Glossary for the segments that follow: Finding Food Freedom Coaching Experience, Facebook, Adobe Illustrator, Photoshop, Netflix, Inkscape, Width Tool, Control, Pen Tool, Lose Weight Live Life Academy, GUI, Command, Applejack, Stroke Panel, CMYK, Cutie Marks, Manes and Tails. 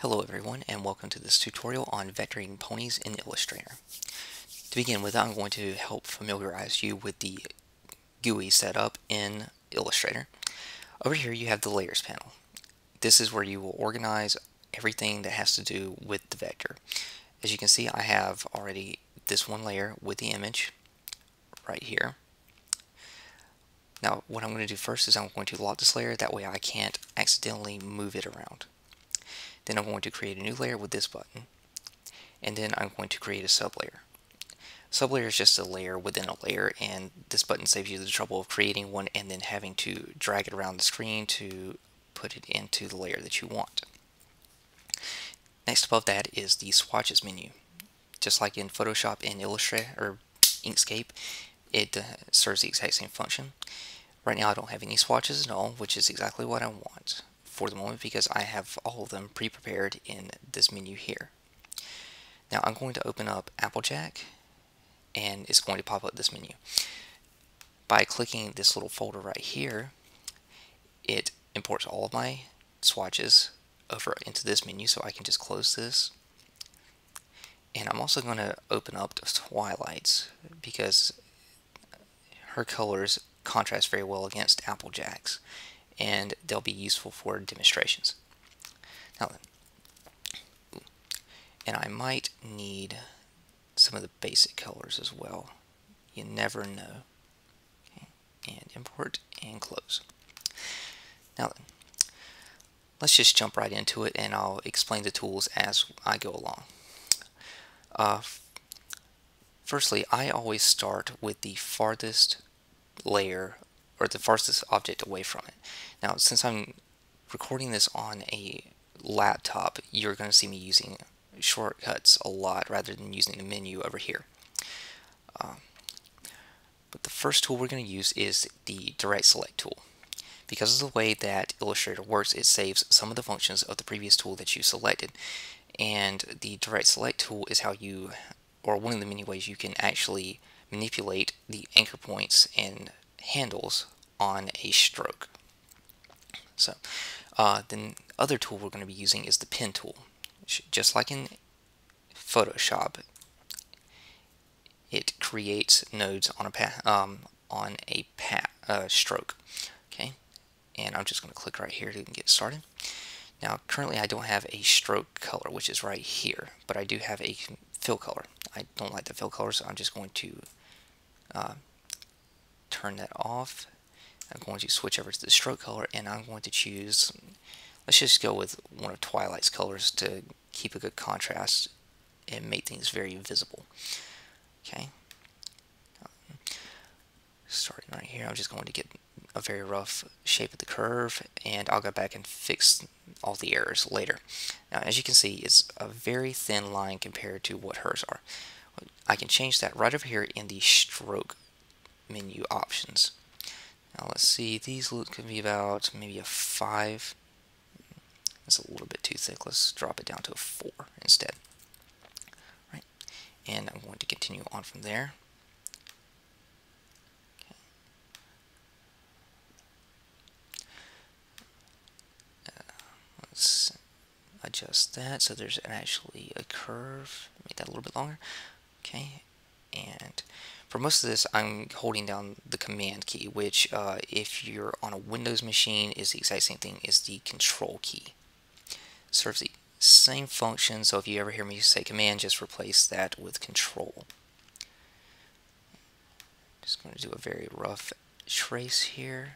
Hello everyone, and welcome to this tutorial on vectoring ponies in Illustrator. To begin with, I'm going to help familiarize you with the GUI setup in Illustrator. Over here you have the Layers panel. This is where you will organize everything that has to do with the vector. As you can see, I have already this one layer with the image right here. Now what I'm going to do first is I'm going to lock this layer, that way I can't accidentally move it around. Then I'm going to create a new layer with this button, and then I'm going to create a sublayer. Sublayer is just a layer within a layer, and this button saves you the trouble of creating one and then having to drag it around the screen to put it into the layer that you want. Next above that is the swatches menu. Just like in Photoshop and Illustrator or Inkscape, it serves the exact same function. Right now I don't have any swatches at all, which is exactly what I want for the moment because I have all of them pre-prepared in this menu here. Now I'm going to open up Applejack, and it's going to pop up this menu. By clicking this little folder right here, it imports all of my swatches over into this menu, so I can just close this. And I'm also going to open up the Twilight's because her colors contrast very well against Applejack's, and they'll be useful for demonstrations. Now then, and I might need some of the basic colors as well. You never know. Okay. And import and close. Now then, let's just jump right into it, and I'll explain the tools as I go along. Firstly, I always start with the farthest layer or the farthest object away from it. Now, since I'm recording this on a laptop, you're going to see me using shortcuts a lot rather than using the menu over here. But the first tool we're going to use is the Direct Select tool. Because of the way that Illustrator works, it saves some of the functions of the previous tool that you selected. And the Direct Select tool is how you, or one of the many ways you can actually manipulate the anchor points and handles on a stroke. So the other tool we're going to be using is the pen tool. Just like in Photoshop, it creates nodes on a stroke. Okay, and I'm just going to click right here to get started. Now currently I don't have a stroke color, which is right here, but I do have a fill color. I don't like the fill color, so I'm just going to turn that off. I'm going to switch over to the stroke color, and I'm going to choose, let's just go with one of Twilight's colors to keep a good contrast and make things very visible. Okay, starting right here, I'm just going to get a very rough shape of the curve, and I'll go back and fix all the errors later. Now as you can see, it's a very thin line compared to what hers are. I can change that right over here in the stroke menu options. Now let's see, these look could be about maybe a 5. It's a little bit too thick. Let's drop it down to a 4 instead. Right, and I'm going to continue on from there. Okay. Let's adjust that so there's actually a curve. Make that a little bit longer. Okay, and for most of this, I'm holding down the Command key, which if you're on a Windows machine is the exact same thing as the Control key. Serves the same function, so if you ever hear me say Command, just replace that with Control. Just going to do a very rough trace here.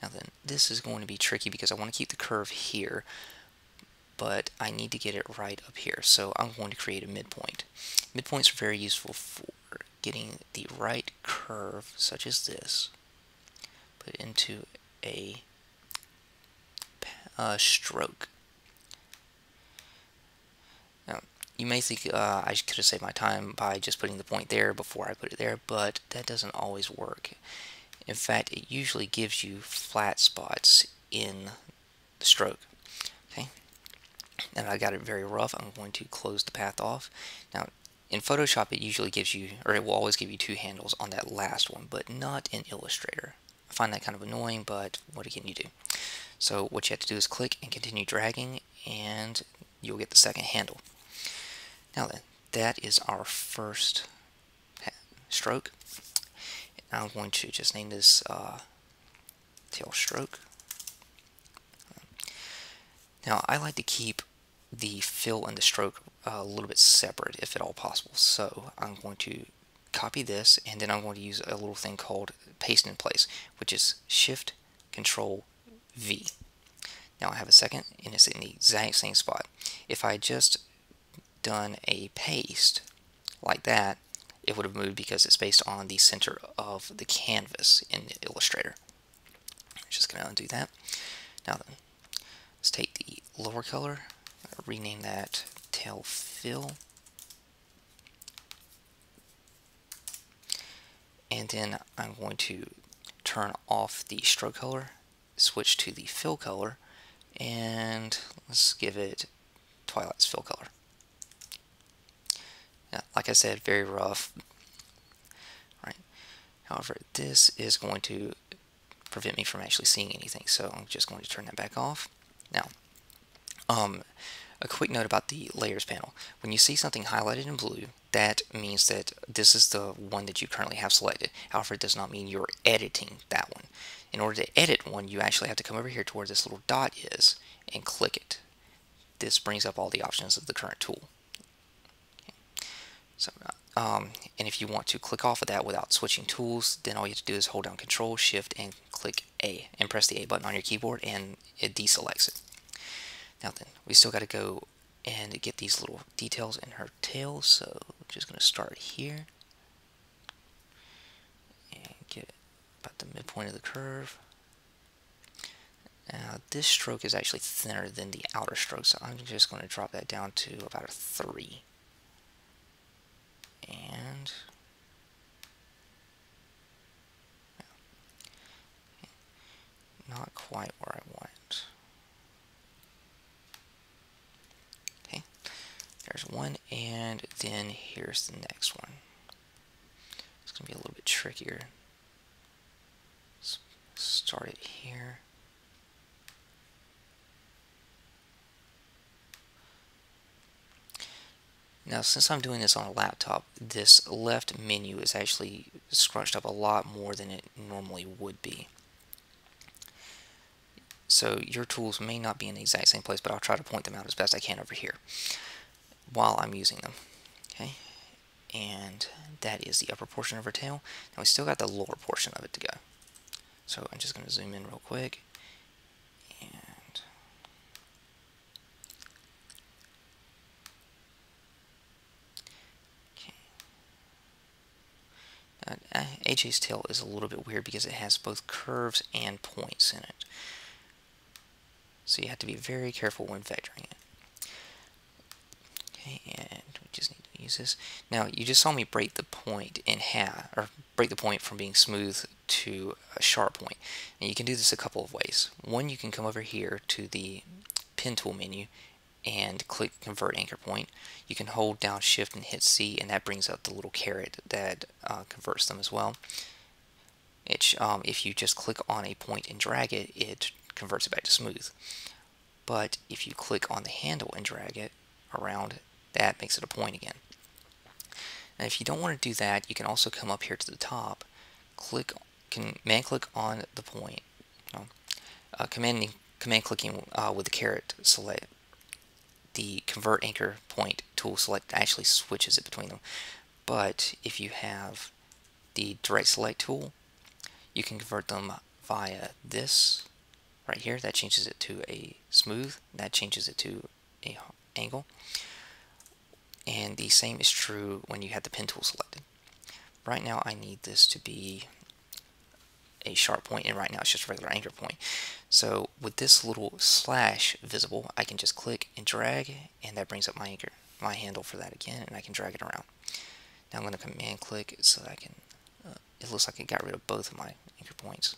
Now then, this is going to be tricky because I want to keep the curve here, but I need to get it right up here, so I'm going to create a midpoint. Midpoints are very useful for getting the right curve, such as this, put into a stroke. Now, you may think I could have saved my time by just putting the point there before I put it there, but that doesn't always work. In fact, it usually gives you flat spots in the stroke. Okay, and I got it very rough. I'm going to close the path off. Now, In Photoshop, it usually gives you, or it will always give you two handles on that last one, but not in Illustrator. I find that kind of annoying, but what can you do? So what you have to do is click and continue dragging, and you'll get the second handle. Now then, that is our first stroke. I'm going to just name this tail stroke. Now I like to keep the fill and the stroke a little bit separate if at all possible, so I'm going to copy this, and then I'm going to use a little thing called paste in place, which is Shift Control V. Now I have a second, and it's in the exact same spot. If I had just done a paste like that, it would have moved because it's based on the center of the canvas in Illustrator. I'm just going to undo that. Now then, let's take the lower color, rename that tail fill, and then I'm going to turn off the stroke color, switch to the fill color, and let's give it Twilight's fill color. Now, like I said, very rough. Right. However, this is going to prevent me from actually seeing anything, so I'm just going to turn that back off. Now, a quick note about the layers panel. When you see something highlighted in blue, that means that this is the one that you currently have selected. However, it does not mean you're editing that one. In order to edit one, you actually have to come over here to where this little dot is and click it. This brings up all the options of the current tool. So, and if you want to click off of that without switching tools, then all you have to do is hold down Control, Shift, and click A, and press the A button on your keyboard, and it deselects it. Now then, we still got to go and get these little details in her tail, so I'm just going to start here and get about the midpoint of the curve. Now, this stroke is actually thinner than the outer stroke, so I'm just going to drop that down to about a 3. And not quite where I want. Okay, there's one, and then here's the next one. It's gonna be a little bit trickier. Let's start it here. Now, since I'm doing this on a laptop, this left menu is actually scrunched up a lot more than it normally would be. So your tools may not be in the exact same place, but I'll try to point them out as best I can over here while I'm using them. Okay, and that is the upper portion of her tail. Now we still got the lower portion of it to go. So I'm just going to zoom in real quick. AJ's tail is a little bit weird because it has both curves and points in it. So you have to be very careful when vectoring it. Okay, and we just need to use this. Now, you just saw me break the point in half, or break the point from being smooth to a sharp point. And you can do this a couple of ways. One, you can come over here to the pen tool menu and click Convert Anchor Point. You can hold down Shift and hit C, and that brings up the little caret that converts them as well. If you just click on a point and drag it, it converts it back to smooth. But if you click on the handle and drag it around, that makes it a point again. Now, if you don't want to do that, you can also come up here to the top, command click on the point. Command clicking with the caret select. The Convert Anchor Point tool select actually switches it between them. But if you have the Direct Select tool, you can convert them via this right here. That changes it to a smooth. That changes it to an angle. And the same is true when you have the pen tool selected. Right now I need this to be a sharp point, and right now it's just a regular anchor point. So with this little slash visible, I can just click and drag, and that brings up my handle for that again, and I can drag it around. Now I'm going to command click so that I can, it looks like it got rid of both of my anchor points.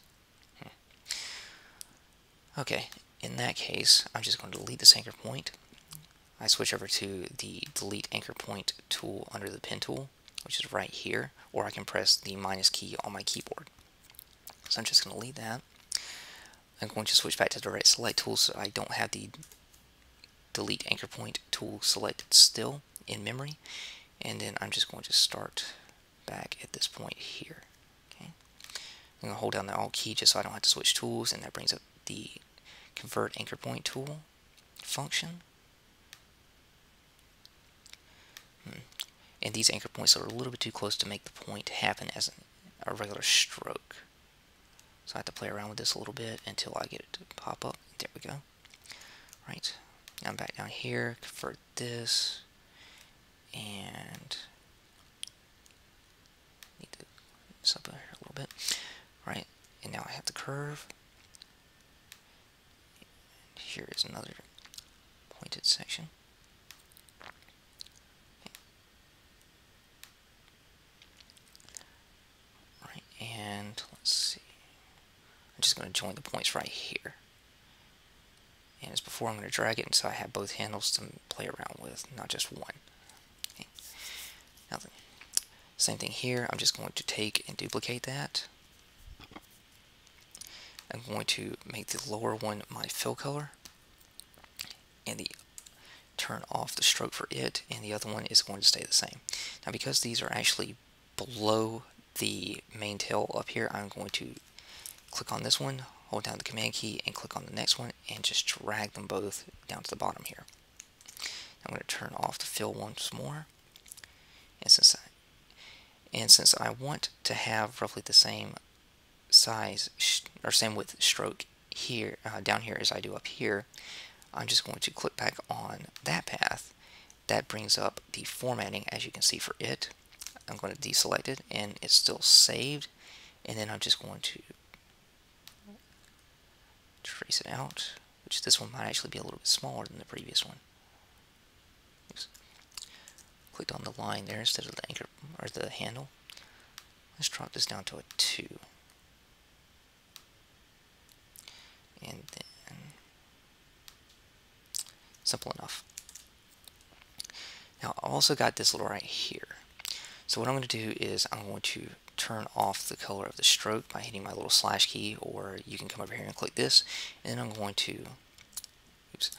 Okay, in that case, I'm just going to delete this anchor point. I switch over to the delete anchor point tool under the pen tool, which is right here, or I can press the minus key on my keyboard. So I'm just going to leave that. I'm going to switch back to direct select tool so I don't have the delete anchor point tool selected still in memory. And then I'm just going to start back at this point here. Okay. I'm going to hold down the Alt key just so I don't have to switch tools, and that brings up the convert anchor point tool function. And these anchor points are a little bit too close to make the point happen as a regular stroke. So I have to play around with this a little bit until I get it to pop up. There we go. Right, now I'm back down here, convert this, and need to mess up here a little bit. Right, and now I have the curve. And here is another pointed section. And let's see, I'm just going to join the points right here. And as before, I'm going to drag it so I have both handles to play around with, not just one. Okay. Now, same thing here, I'm just going to take and duplicate that. I'm going to make the lower one my fill color, and the turn off the stroke for it, and the other one is going to stay the same. Now, because these are actually below the main tail up here, I'm going to click on this one, hold down the command key, and click on the next one, and just drag them both down to the bottom here. I'm going to turn off the fill once more, and since I want to have roughly the same size or same width stroke here down here as I do up here, I'm just going to click back on that path. That brings up the formatting, as you can see, for it. I'm going to deselect it, and it's still saved, and then I'm just going to trace it out, which this one might actually be a little bit smaller than the previous one. Oops. Clicked on the line there instead of the anchor or the handle. Let's drop this down to a 2. And then simple enough. Now I also got this little right here. So what I'm going to do is I'm going to turn off the color of the stroke by hitting my little slash key, or you can come over here and click this, and then I'm going to, oops,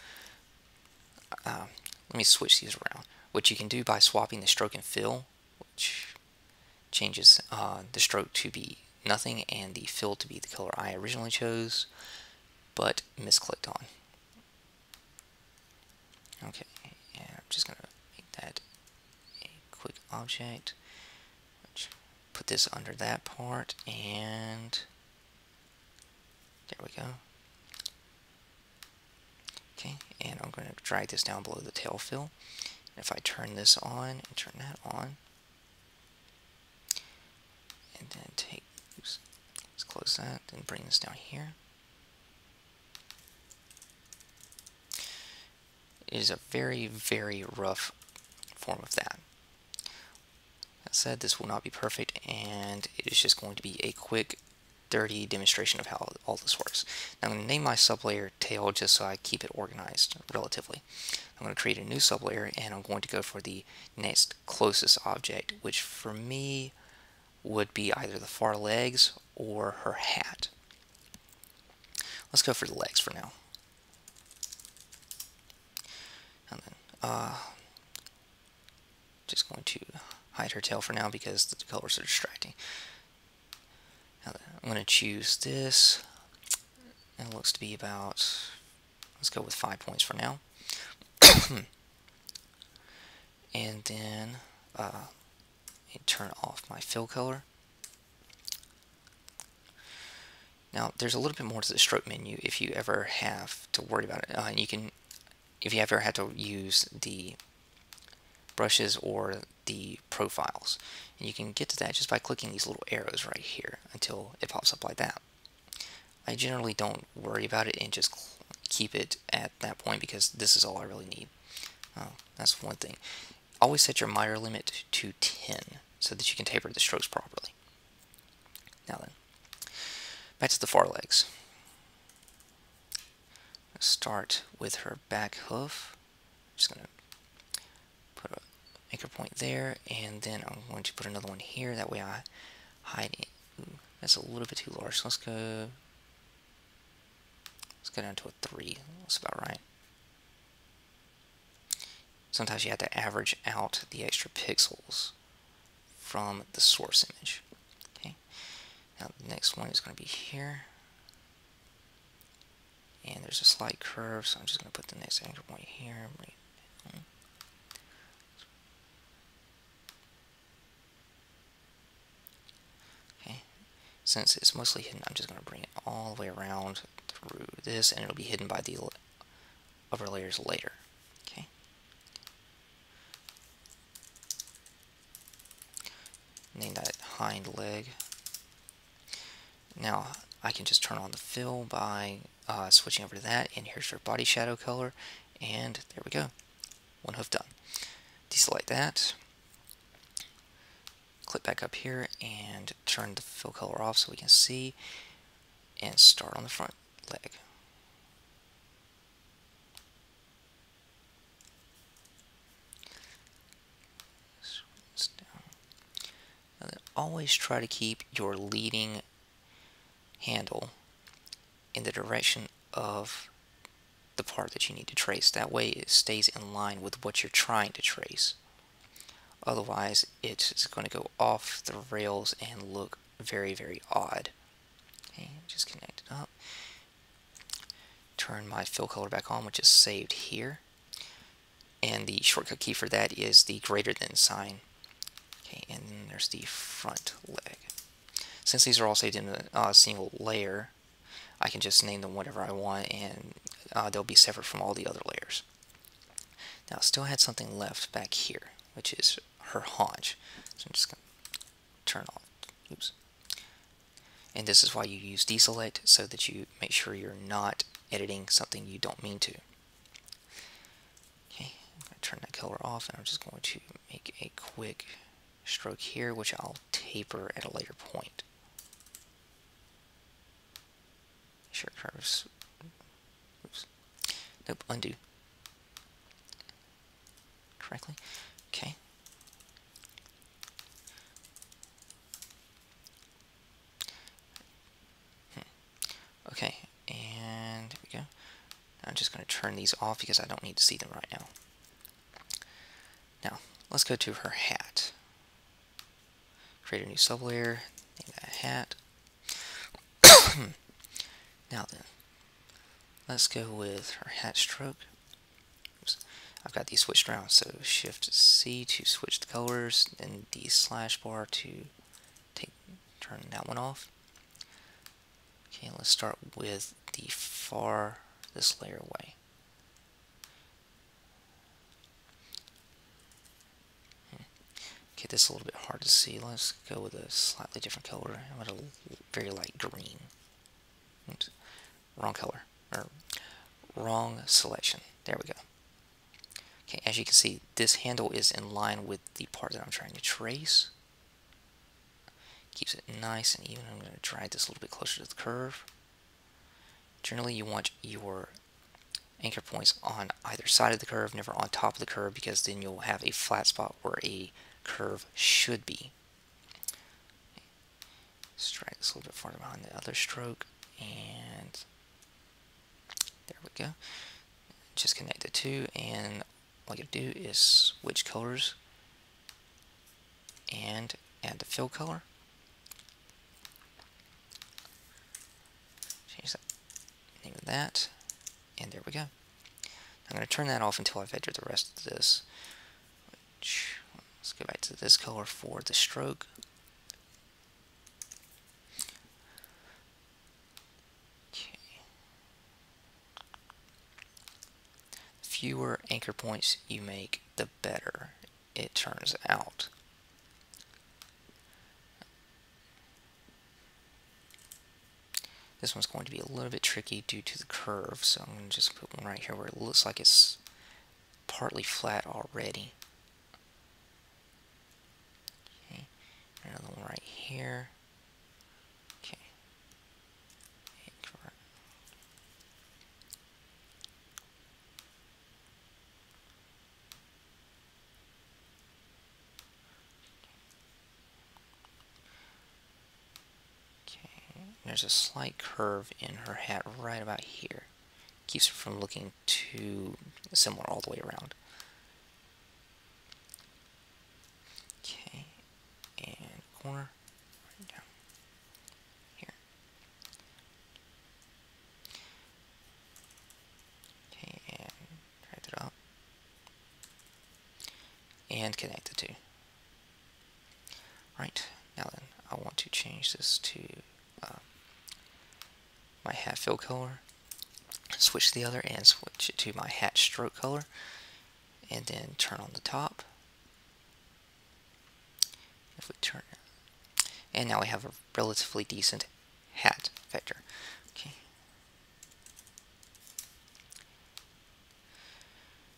let me switch these around. What you can do by swapping the stroke and fill, which changes the stroke to be nothing and the fill to be the color I originally chose, but misclicked on. Okay, and I'm just going to make that a quick object. Put this under that part, and there we go. Okay, and I'm going to drag this down below the tail fill. And if I turn this on and turn that on, and then take, oops, let's close that, then bring this down here. It is a very, very rough form of that. Said, this will not be perfect, and it is just going to be a quick, dirty demonstration of how all this works. Now I'm going to name my sublayer tail just so I keep it organized relatively. I'm going to create a new sublayer, and I'm going to go for the next closest object, which for me would be either the far legs or her hat. Let's go for the legs for now. And then just going to hide her tail for now because the colors are distracting. Now I'm going to choose this, and it looks to be about, let's go with 5 points for now. And then turn off my fill color. Now there's a little bit more to the stroke menu if you ever have to worry about it. And you can, if you ever had to use the brushes or the profiles, and you can get to that just by clicking these little arrows right here until it pops up like that. I generally don't worry about it and just keep it at that point because this is all I really need. Oh, that's one thing. Always set your Meyer limit to 10 so that you can taper the strokes properly. Now then, back to the far legs. Let's start with her back hoof. just going to put an anchor point there, and then I'm going to put another one here. That way I hide it. Ooh, that's a little bit too large. So let's go down to a 3. That's about right. Sometimes you have to average out the extra pixels from the source image. Okay. Now the next one is going to be here. And there's a slight curve, so I'm just going to put the next anchor point here. Okay. Since it's mostly hidden, I'm just going to bring it all the way around through this, and it'll be hidden by the upper layers later. Okay. Name that hind leg. Now I can just turn on the fill by switching over to that, and here's your body shadow color, and there we go. One hoof done. Deselect that. Click back up here and turn the fill color off so we can see, and start on the front leg. Now then, always try to keep your leading handle in the direction of the part that you need to trace. That way it stays in line with what you're trying to trace. Otherwise it's going to go off the rails and look very, very odd. Okay, just connect it up. Turn my fill color back on, which is saved here. And the shortcut key for that is the greater than sign. Okay, and then there's the front leg. Since these are all saved in a single layer, I can just name them whatever I want, and they'll be separate from all the other layers. Now, I still had something left back here, which is her haunch. So I'm just going to turn off. Oops. And this is why you use deselect, so that you make sure you're not editing something you don't mean to. Okay, I'm going to turn that color off, and I'm just going to make a quick stroke here, which I'll taper at a later point. Sure, curves. Oops. Nope, undo. Correctly. Okay. Okay, and there we go. I'm just going to turn these off because I don't need to see them right now. Now, let's go to her hat. Create a new sublayer, name that hat. Now then, let's go with her hat stroke. Oops. I've got these switched around, so Shift C to switch the colors, and the slash bar to turn that one off. Okay, let's start with the farthest layer away. Okay, this is a little bit hard to see. Let's go with a slightly different color. I'm going to very light green. Oops. Wrong color, or wrong selection. There we go. Okay, as you can see, this handle is in line with the part that I'm trying to trace. Keeps it nice and even. I'm going to drag this a little bit closer to the curve. Generally, you want your anchor points on either side of the curve, never on top of the curve, because then you'll have a flat spot where a curve should be. Okay. Let's drag this a little bit farther behind the other stroke, and there we go. Just connect the two, and all you do is switch colors and add the fill color. Change the name of that, and there we go. I'm going to turn that off until I've edited the rest of this. Which, let's go back to this color for the stroke. Fewer anchor points you make, the better it turns out. This one's going to be a little bit tricky due to the curve, so I'm going to just put one right here where it looks like it's partly flat already. Okay. Another one right here. Okay. Anchor. There's a slight curve in her hat right about here. Keeps her from looking too similar all the way around. Okay, and corner, right down here. Okay, and drag it up. And connect the two. Right, now then, I want to change this to my hat fill color, switch the other and switch it to my hat stroke color, and then turn on the top. If we turn it, and now we have a relatively decent hat vector. Okay.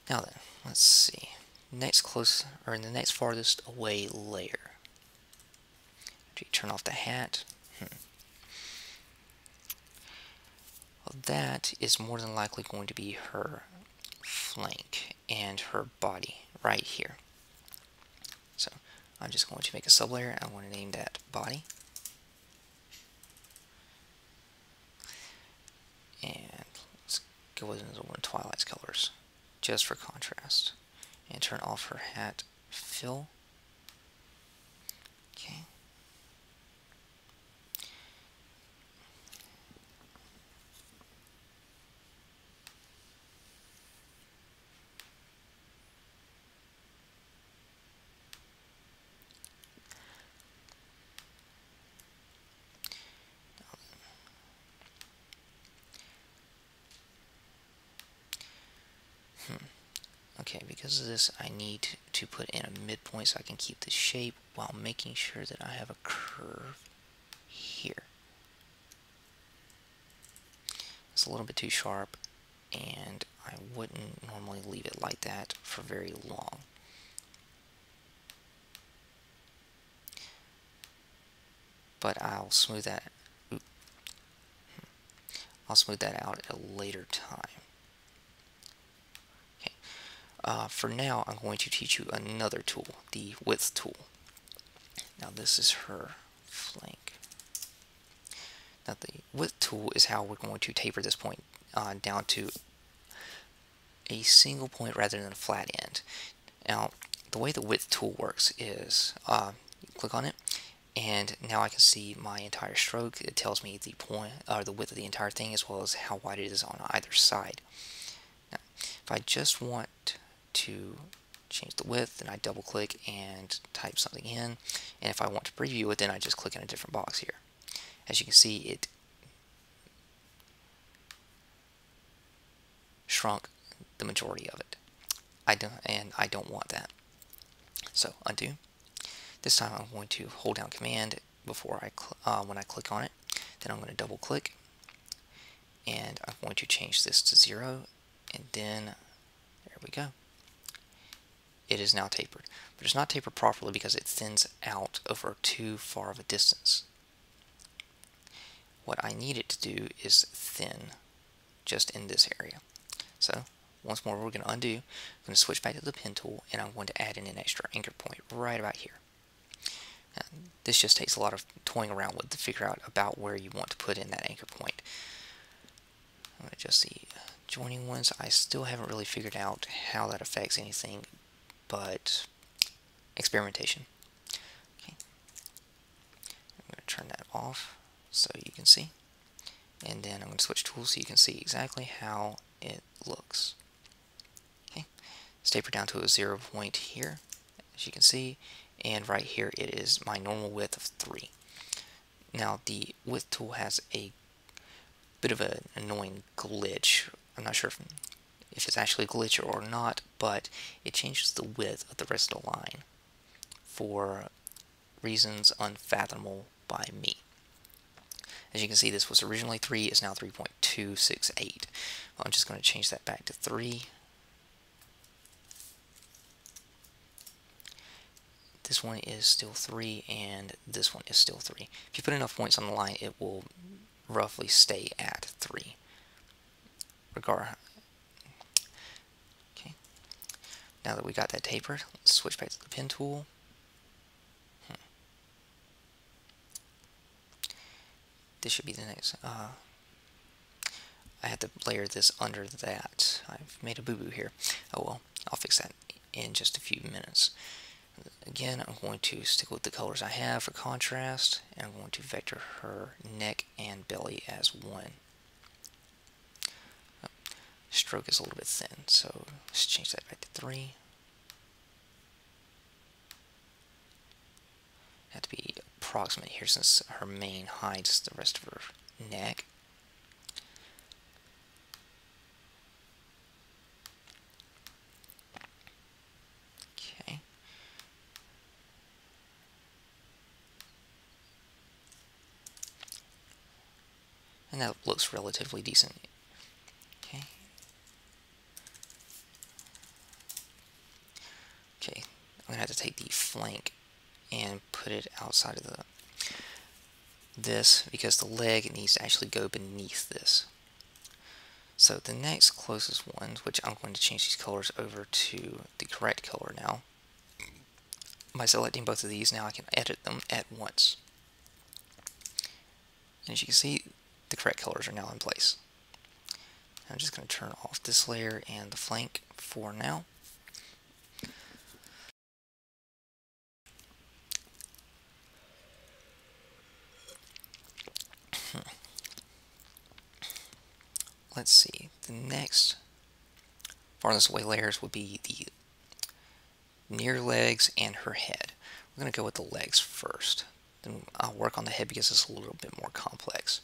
Now then, let's see. Next close, or in the next farthest away layer. After you turn off the hat. Well, that is more than likely going to be her flank and her body right here. So I'm just going to make a sublayer. I want to name that body. And let's go with another one, Twilight's colors, just for contrast. And turn off her hat fill. Okay. Okay, because of this, I need to put in a midpoint so I can keep the shape while making sure that I have a curve here. It's a little bit too sharp, and I wouldn't normally leave it like that for very long. But I'll smooth that out at a later time. For now, I'm going to teach you another tool, the width tool. Now this is her flank. Now the width tool is how we're going to taper this point down to a single point rather than a flat end. Now the way the width tool works is you click on it, and now I can see my entire stroke. It tells me the point or the width of the entire thing, as well as how wide it is on either side. Now, if I just want to change the width, then I double click and type something in, and if I want to preview it, then I just click in a different box here. As you can see, it shrunk the majority of it. I don't want that. So undo. This time I'm going to hold down Command before when I click on it. Then I'm going to double click, and I'm going to change this to 0, and then there we go. It is now tapered, but it's not tapered properly because it thins out over too far of a distance. What I need it to do is thin just in this area. So once more, we're going to undo. I'm going to switch back to the pen tool, and I'm going to add in an extra anchor point right about here. Now, this just takes a lot of toying around with to figure out about where you want to put in that anchor point. I'm going to adjust the joining ones. I still haven't really figured out how that affects anything, but experimentation. Okay. I'm going to turn that off so you can see, and then I'm going to switch tools so you can see exactly how it looks. Okay, let's taper down to a 0 point here, as you can see, and right here it is my normal width of 3. Now the width tool has a bit of an annoying glitch. I'm not sure if it's actually a glitch or not, but it changes the width of the rest of the line for reasons unfathomable by me. As you can see, this was originally 3, it's now 3.268. I'm just going to change that back to 3. This one is still 3, and this one is still 3. If you put enough points on the line, it will roughly stay at 3. Okay. Now that we got that tapered, let's switch back to the pen tool. this should be the next. I had to layer this under that. I've made a boo-boo here. Oh well, I'll fix that in just a few minutes. Again, I'm going to stick with the colors I have for contrast, and I'm going to vector her neck and belly as one. Stroke is a little bit thin, so let's change that back to 3. Have to be approximate here since her mane hides the rest of her neck. And that looks relatively decent. Okay. Okay, I'm gonna have to take the flank and put it outside of this because the leg needs to actually go beneath this. So the next closest ones, which I'm going to change these colors over to the correct color now. By selecting both of these, now I can edit them at once. And as you can see, the correct colors are now in place. I'm just going to turn off this layer and the flank for now. Let's see, the next farthest away layers will be the near legs and her head. We're going to go with the legs first. Then I'll work on the head because it's a little bit more complex.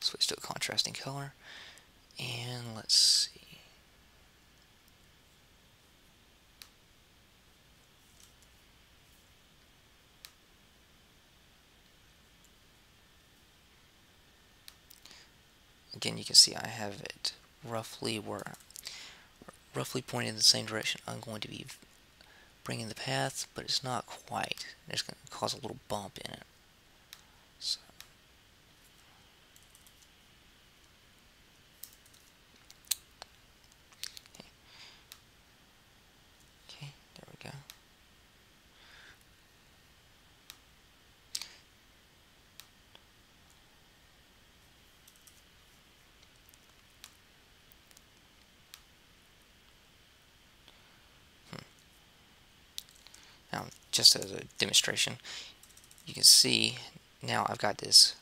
Switch to a contrasting color, and let's see. Again, you can see I have it roughly pointed in the same direction. I'm going to be bringing the path, but it's not quite. It's going to cause a little bump in it. So. Just as a demonstration, you can see now I've got this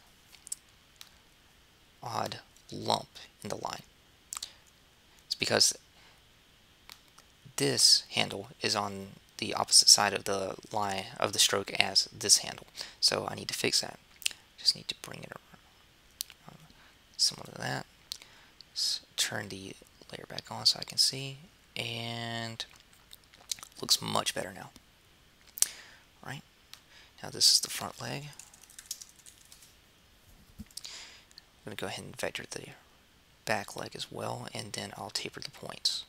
odd lump in the line. It's because this handle is on the opposite side of the line of the stroke as this handle, so I need to fix that. Just need to bring it around similar to that. Let's turn the layer back on so I can see, and it looks much better now. Right now, this is the front leg. I'm going to go ahead and vector the back leg as well, and then I'll taper the points.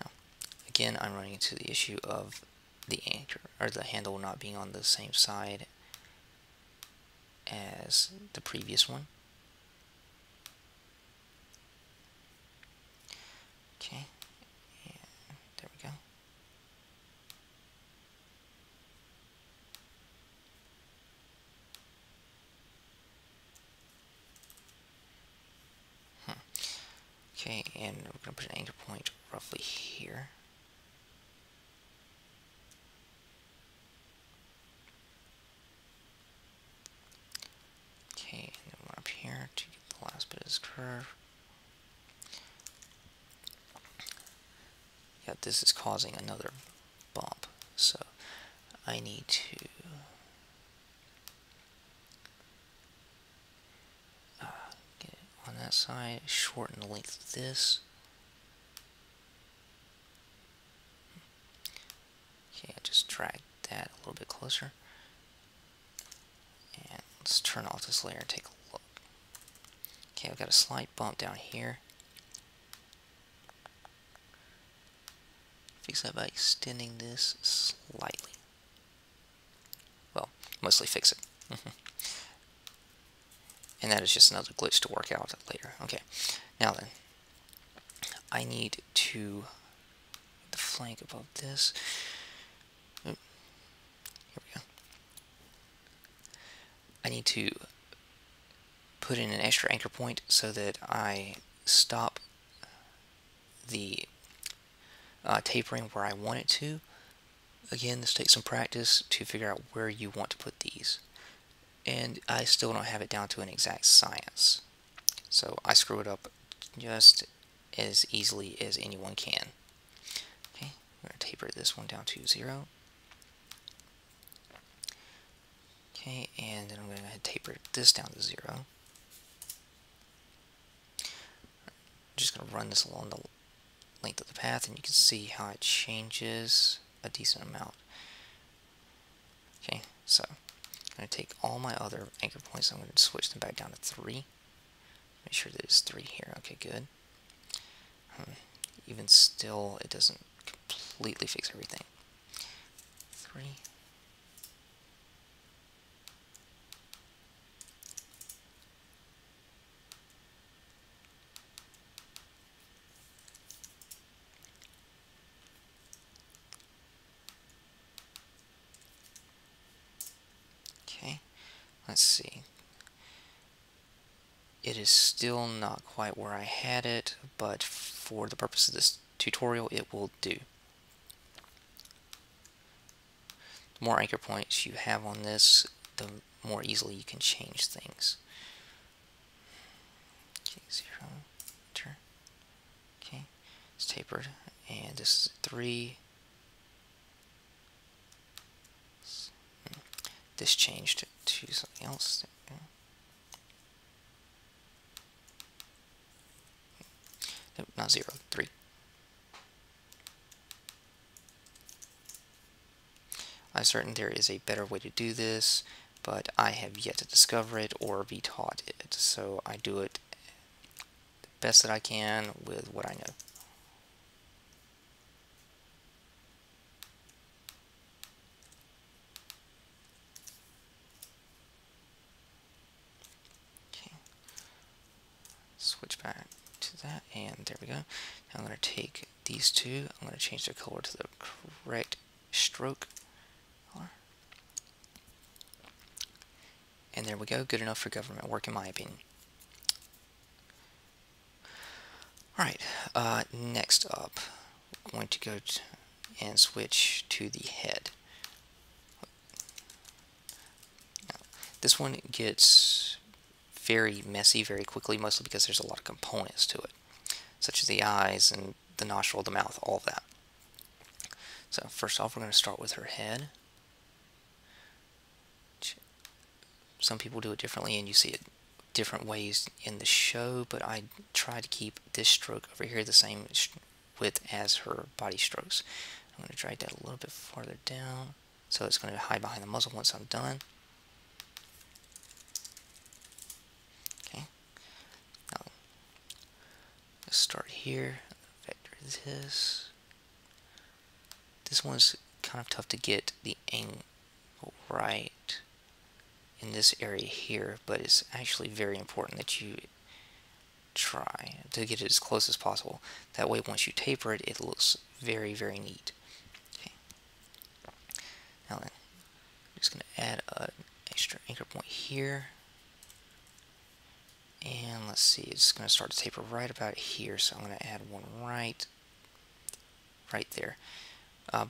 Now, again, I'm running into the issue of the anchor or the handle not being on the same side as the previous one. Okay, and there we go. Okay, and we're going to put an anchor point roughly here. Okay, and then we're up here to get the last bit of this curve. Yeah, this is causing another bump, so I need to get it on that side, shorten the length of this. Okay, I just drag that a little bit closer, and let's turn off this layer and take a look. Okay, I've got a slight bump down here. Fix that by extending this slightly. Well, mostly fix it. and that is just another glitch to work out later. Okay, now then, I need to put the flank above this. Oop. Here we go. I need to put in an extra anchor point so that I stop the tapering where I want it to. Again, this takes some practice to figure out where you want to put these. And I still don't have it down to an exact science. So I screw it up just as easily as anyone can. Okay, we're going to taper this one down to 0. Okay, and then I'm going to taper this down to 0. I'm just going to run this along the length of the path, and you can see how it changes a decent amount. Okay, so I'm going to take all my other anchor points, I'm going to switch them back down to 3. Make sure that it's 3 here. Okay, good. Even still, it doesn't completely fix everything. 3. Let's see. It is still not quite where I had it, but for the purpose of this tutorial, it will do. The more anchor points you have on this, the more easily you can change things. Okay, 0, enter. Okay, it's tapered, and this is 3. This changed to something else. Nope, not 0, 3. I'm certain there is a better way to do this, but I have yet to discover it or be taught it, so I do it the best that I can with what I know. Switch back to that, and there we go. Now I'm going to take these two, I'm going to change their color to the correct stroke color. And there we go, good enough for government work in my opinion. Alright, next up, I'm going to go and switch to the head. Now, this one gets very messy very quickly, mostly because there's a lot of components to it, such as the eyes and the nostril, the mouth, all that. So first off, we're going to start with her head. Some people do it differently, and you see it different ways in the show, but I try to keep this stroke over here the same width as her body strokes. I'm going to drag that a little bit farther down, so it's going to hide behind the muzzle once I'm done. Let's start here, vector this. This one's kind of tough to get the angle right in this area here, but it's actually very important that you try to get it as close as possible. That way once you taper it, it looks very, very neat. Okay. Now then, I'm just going to add an extra anchor point here. And let's see, it's going to start to taper right about here, so I'm going to add one right there.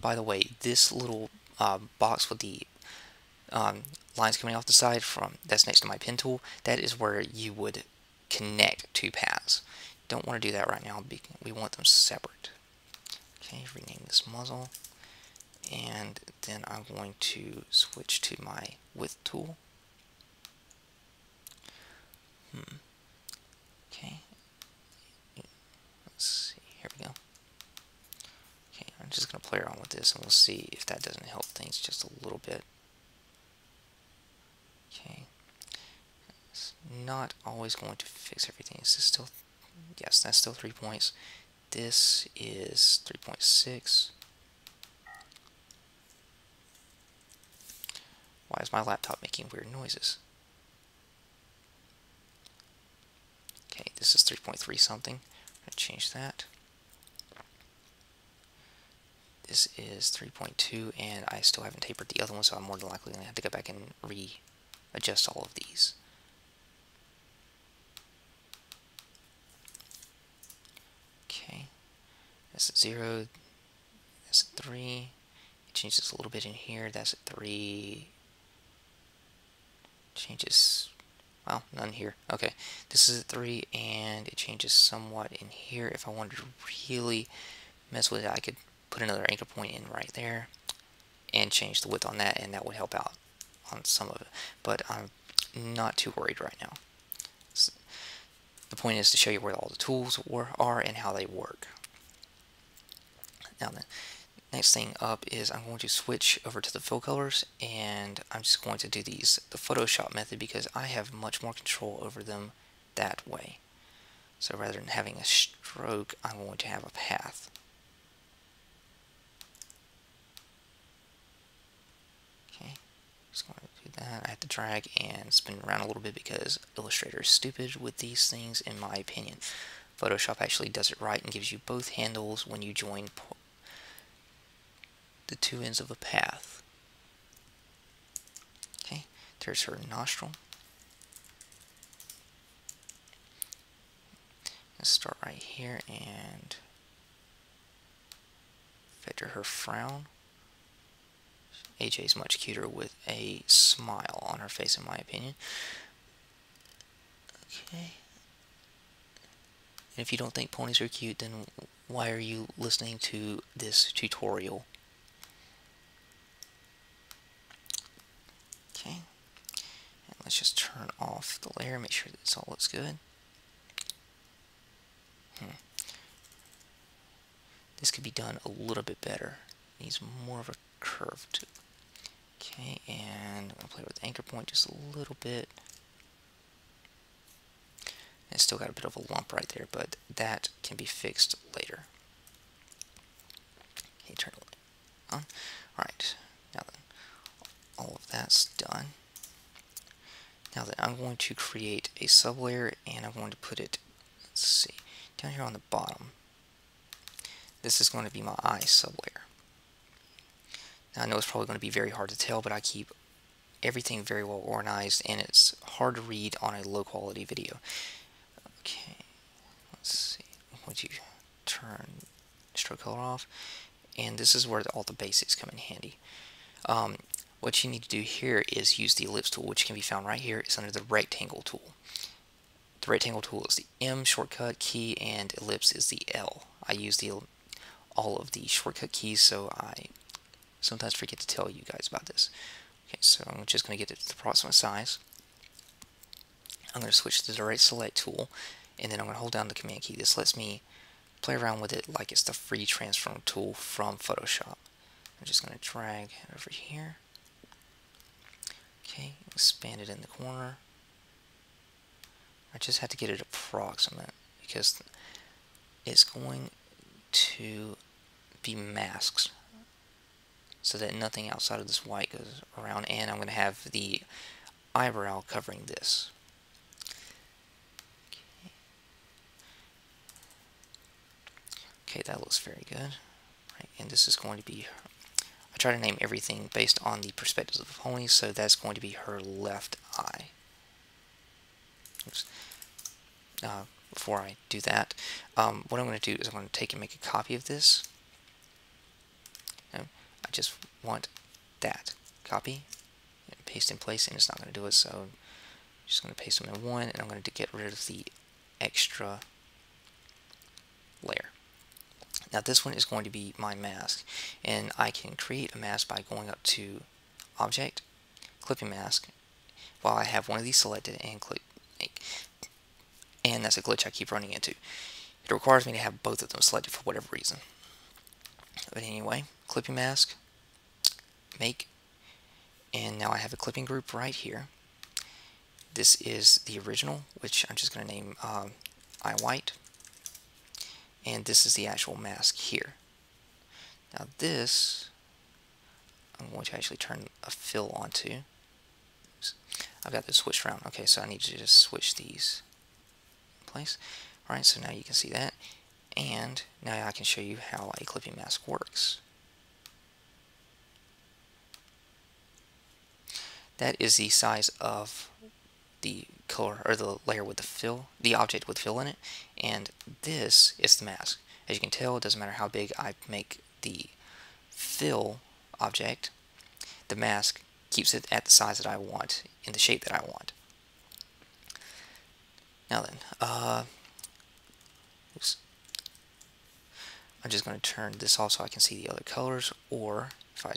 By the way, this little box with the lines coming off the side from that's next to my pen tool, that is where you would connect two paths. Don't want to do that right now, we want them separate. Okay, rename this muzzle, and then I'm going to switch to my width tool. Okay, let's see, here we go. Okay, I'm just going to play around with this and we'll see if that doesn't help things just a little bit. Okay, it's not always going to fix everything. Is this still, yes, that's still 3 points. This is 3.6. Why is my laptop making weird noises? Okay, this is 3.3 something. I'm going to change that. This is 3.2, and I still haven't tapered the other one, so I'm more than likely going to have to go back and readjust all of these. Okay, that's at 0, that's at 3. Change this a little bit in here, that's at 3. Changes, well, none here. Okay, this is at 3, and it changes somewhat in here. If I wanted to really mess with it, I could put another anchor point in right there and change the width on that, and that would help out on some of it, but I'm not too worried right now. So the point is to show you where all the tools are and how they work. Now then, next thing up is I'm going to switch over to the fill colors, and I'm just going to do these the Photoshop method because I have much more control over them that way. So rather than having a stroke, I'm going to have a path. Just going to do that. I have to drag and spin around a little bit because Illustrator is stupid with these things, in my opinion. Photoshop actually does it right and gives you both handles when you join the two ends of a path. Okay, there's her nostril. Let's start right here and vector her frown. AJ's much cuter with a smile on her face, in my opinion. Okay. And if you don't think ponies are cute, then why are you listening to this tutorial? Okay. And let's just turn off the layer, make sure this all looks good. This could be done a little bit better. It needs more of a curve too. Okay, and I'm going to play with the anchor point just a little bit. It's still got a bit of a lump right there, but that can be fixed later. Okay, turn it on. Alright, now then, all of that's done. Now then, I'm going to create a sublayer, and I'm going to put it, let's see, down here on the bottom. This is going to be my eye sublayer. I know it's probably going to be very hard to tell, but I keep everything very well organized, and it's hard to read on a low-quality video. Okay, let's see. Once you turn stroke color off, and this is where all the basics come in handy. What you need to do here is use the ellipse tool, which can be found right here. It's under the rectangle tool. The rectangle tool is the M shortcut key, and ellipse is the L. I use all of the shortcut keys, so I sometimes forget to tell you guys about this. Okay, so I'm just going to get it to the approximate size. I'm going to switch to the direct select tool, and then I'm going to hold down the command key. This lets me play around with it like it's the free transform tool from Photoshop. I'm just going to drag it over here. Okay, expand it in the corner. I just had to get it approximate because it's going to be masked, so that nothing outside of this white goes around, and I'm going to have the eyebrow covering this. Okay, that looks very good. Right, and this is going to be her. I try to name everything based on the perspectives of the pony, so that's going to be her left eye. Oops. Before I do that, what I'm going to do is I'm going to take and make a copy of this. I just want that. Copy and paste in place, and it's not going to do it, so I'm just going to paste them in one, and I'm going to get rid of the extra layer. Now this one is going to be my mask, and I can create a mask by going up to Object, Clipping Mask, while I have one of these selected, and click Make. And that's a glitch I keep running into. It requires me to have both of them selected for whatever reason. But anyway, clipping mask, make, and now I have a clipping group right here. This is the original, which I'm just going to name eye white, and this is the actual mask here. Now this, I'm going to actually turn a fill onto. Oops. I've got this switched around. Okay, so I need to just switch these in place. All right, so now you can see that, and now I can show you how a clipping mask works. That is the size of the color or the layer with the fill, the object with fill in it, and this is the mask. As you can tell, it doesn't matter how big I make the fill object, the mask keeps it at the size that I want in the shape that I want. Now then, oops. I'm just going to turn this off so I can see the other colors, or if I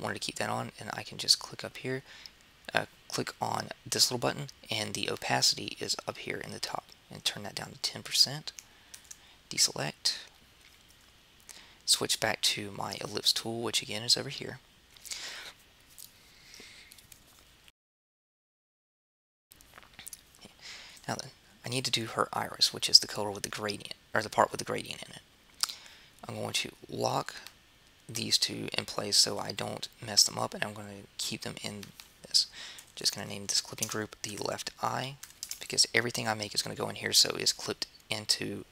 wanted to keep that on, and I can just click up here, click on this little button, and the opacity is up here in the top, and turn that down to 10%. Deselect, switch back to my ellipse tool, which again is over here. Now then, I need to do her iris, which is the color with the gradient, or the part with the gradient in it. I'm going to lock these two in place so I don't mess them up, and I'm going to keep them in this. Just going to name this clipping group the left eye, because everything I make is going to go in here, so it's clipped into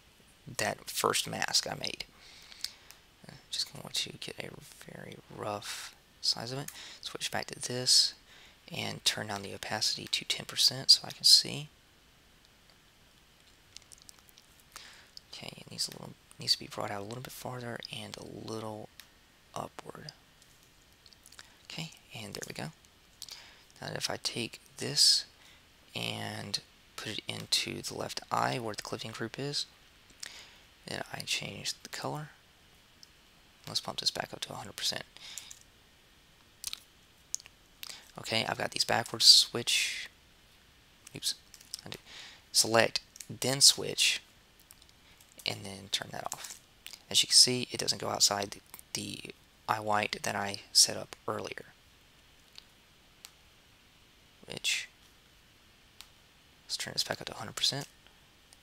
that first mask I made. I'm just going to get a very rough size of it. Switch back to this and turn down the opacity to 10% so I can see. Okay, it needs to be brought out a little bit farther and a little upward. Okay, and there we go. Now if I take this and put it into the left eye where the clipping group is, then I change the color. Let's pump this back up to 100%. Okay, I've got these backwards. Switch. Oops. Undo. Select, then switch, and then turn that off. As you can see, it doesn't go outside the eye white that I set up earlier. Which, let's turn this back up to 100%,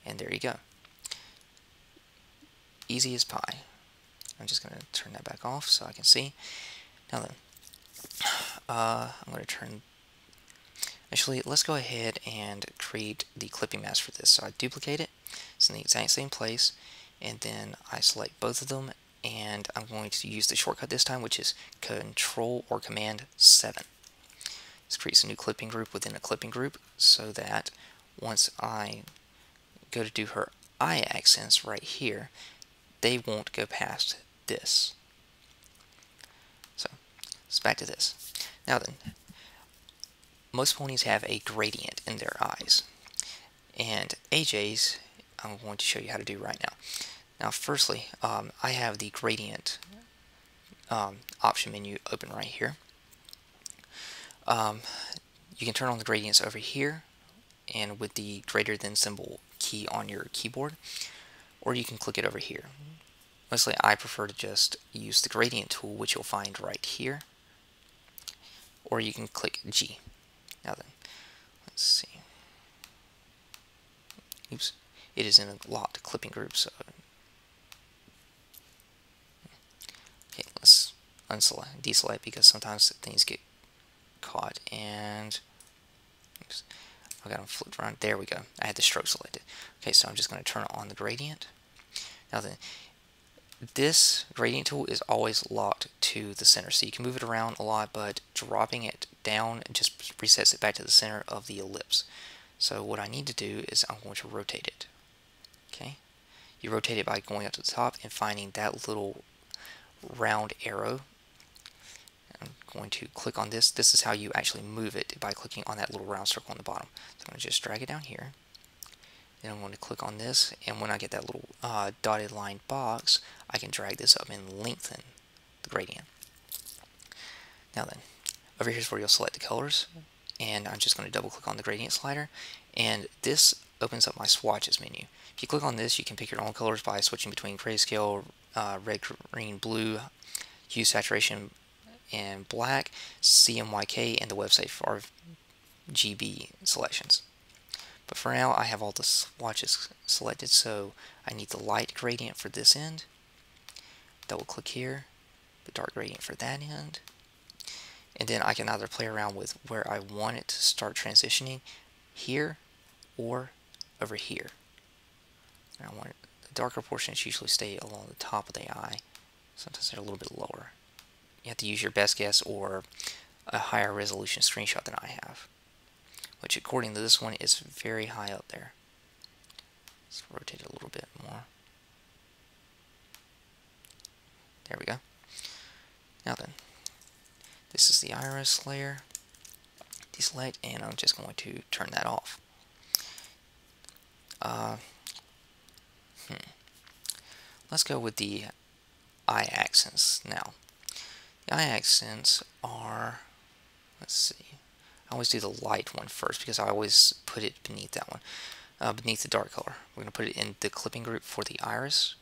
and there you go. Easy as pie. I'm just going to turn that back off so I can see. Now then, I'm going to turn... Actually, let's go ahead and create the clipping mask for this. So I duplicate it. It's in the exact same place. And then I select both of them. And I'm going to use the shortcut this time, which is Control or Command 7. This creates a new clipping group within a clipping group, so that once I go to do her eye accents right here, they won't go past this. So it's back to this. Now then, most ponies have a gradient in their eyes, and AJ's I'm going to show you how to do right now. Now firstly, I have the gradient option menu open right here. You can turn on the gradients over here and with the greater than symbol key on your keyboard, or you can click it over here. Mostly I prefer to just use the gradient tool, which you'll find right here, or you can click G. Now then, let's see. Oops, it is in a locked clipping group, so okay, let's unselect, deselect, because sometimes things get caught, and oops. I got them flipped around. There we go. I had the stroke selected. Okay, so I'm just going to turn on the gradient. Now then, this gradient tool is always locked to the center, so you can move it around a lot, but dropping it down just resets it back to the center of the ellipse. So what I need to do is I'm going to rotate it. Okay, you rotate it by going up to the top and finding that little round arrow. I'm going to click on this. This is how you actually move it, by clicking on that little round circle on the bottom. So I'm going to just drag it down here. Then I'm going to click on this, and when I get that little dotted line box, I can drag this up and lengthen the gradient. Now then, over here is where you'll select the colors, and I'm just going to double click on the gradient slider, and this opens up my swatches menu. If you click on this, you can pick your own colors by switching between grayscale, red, green, blue, hue, saturation, and black, CMYK, and the website for RGB selections. But for now, I have all the swatches selected, so I need the light gradient for this end. Double click here, the dark gradient for that end. And then I can either play around with where I want it to start transitioning, here or over here. I want the darker portions usually stay along the top of the eye. Sometimes they're a little bit lower. You have to use your best guess or a higher resolution screenshot than I have, which according to this one is very high up there. Let's rotate it a little bit more. There we go. Now then, this is the iris layer. Deselect, and I'm just going to turn that off. Let's go with the eye accents now. The eye accents are, let's see, I always do the light one first because I always put it beneath that one, beneath the dark color. We're going to put it in the clipping group for the iris,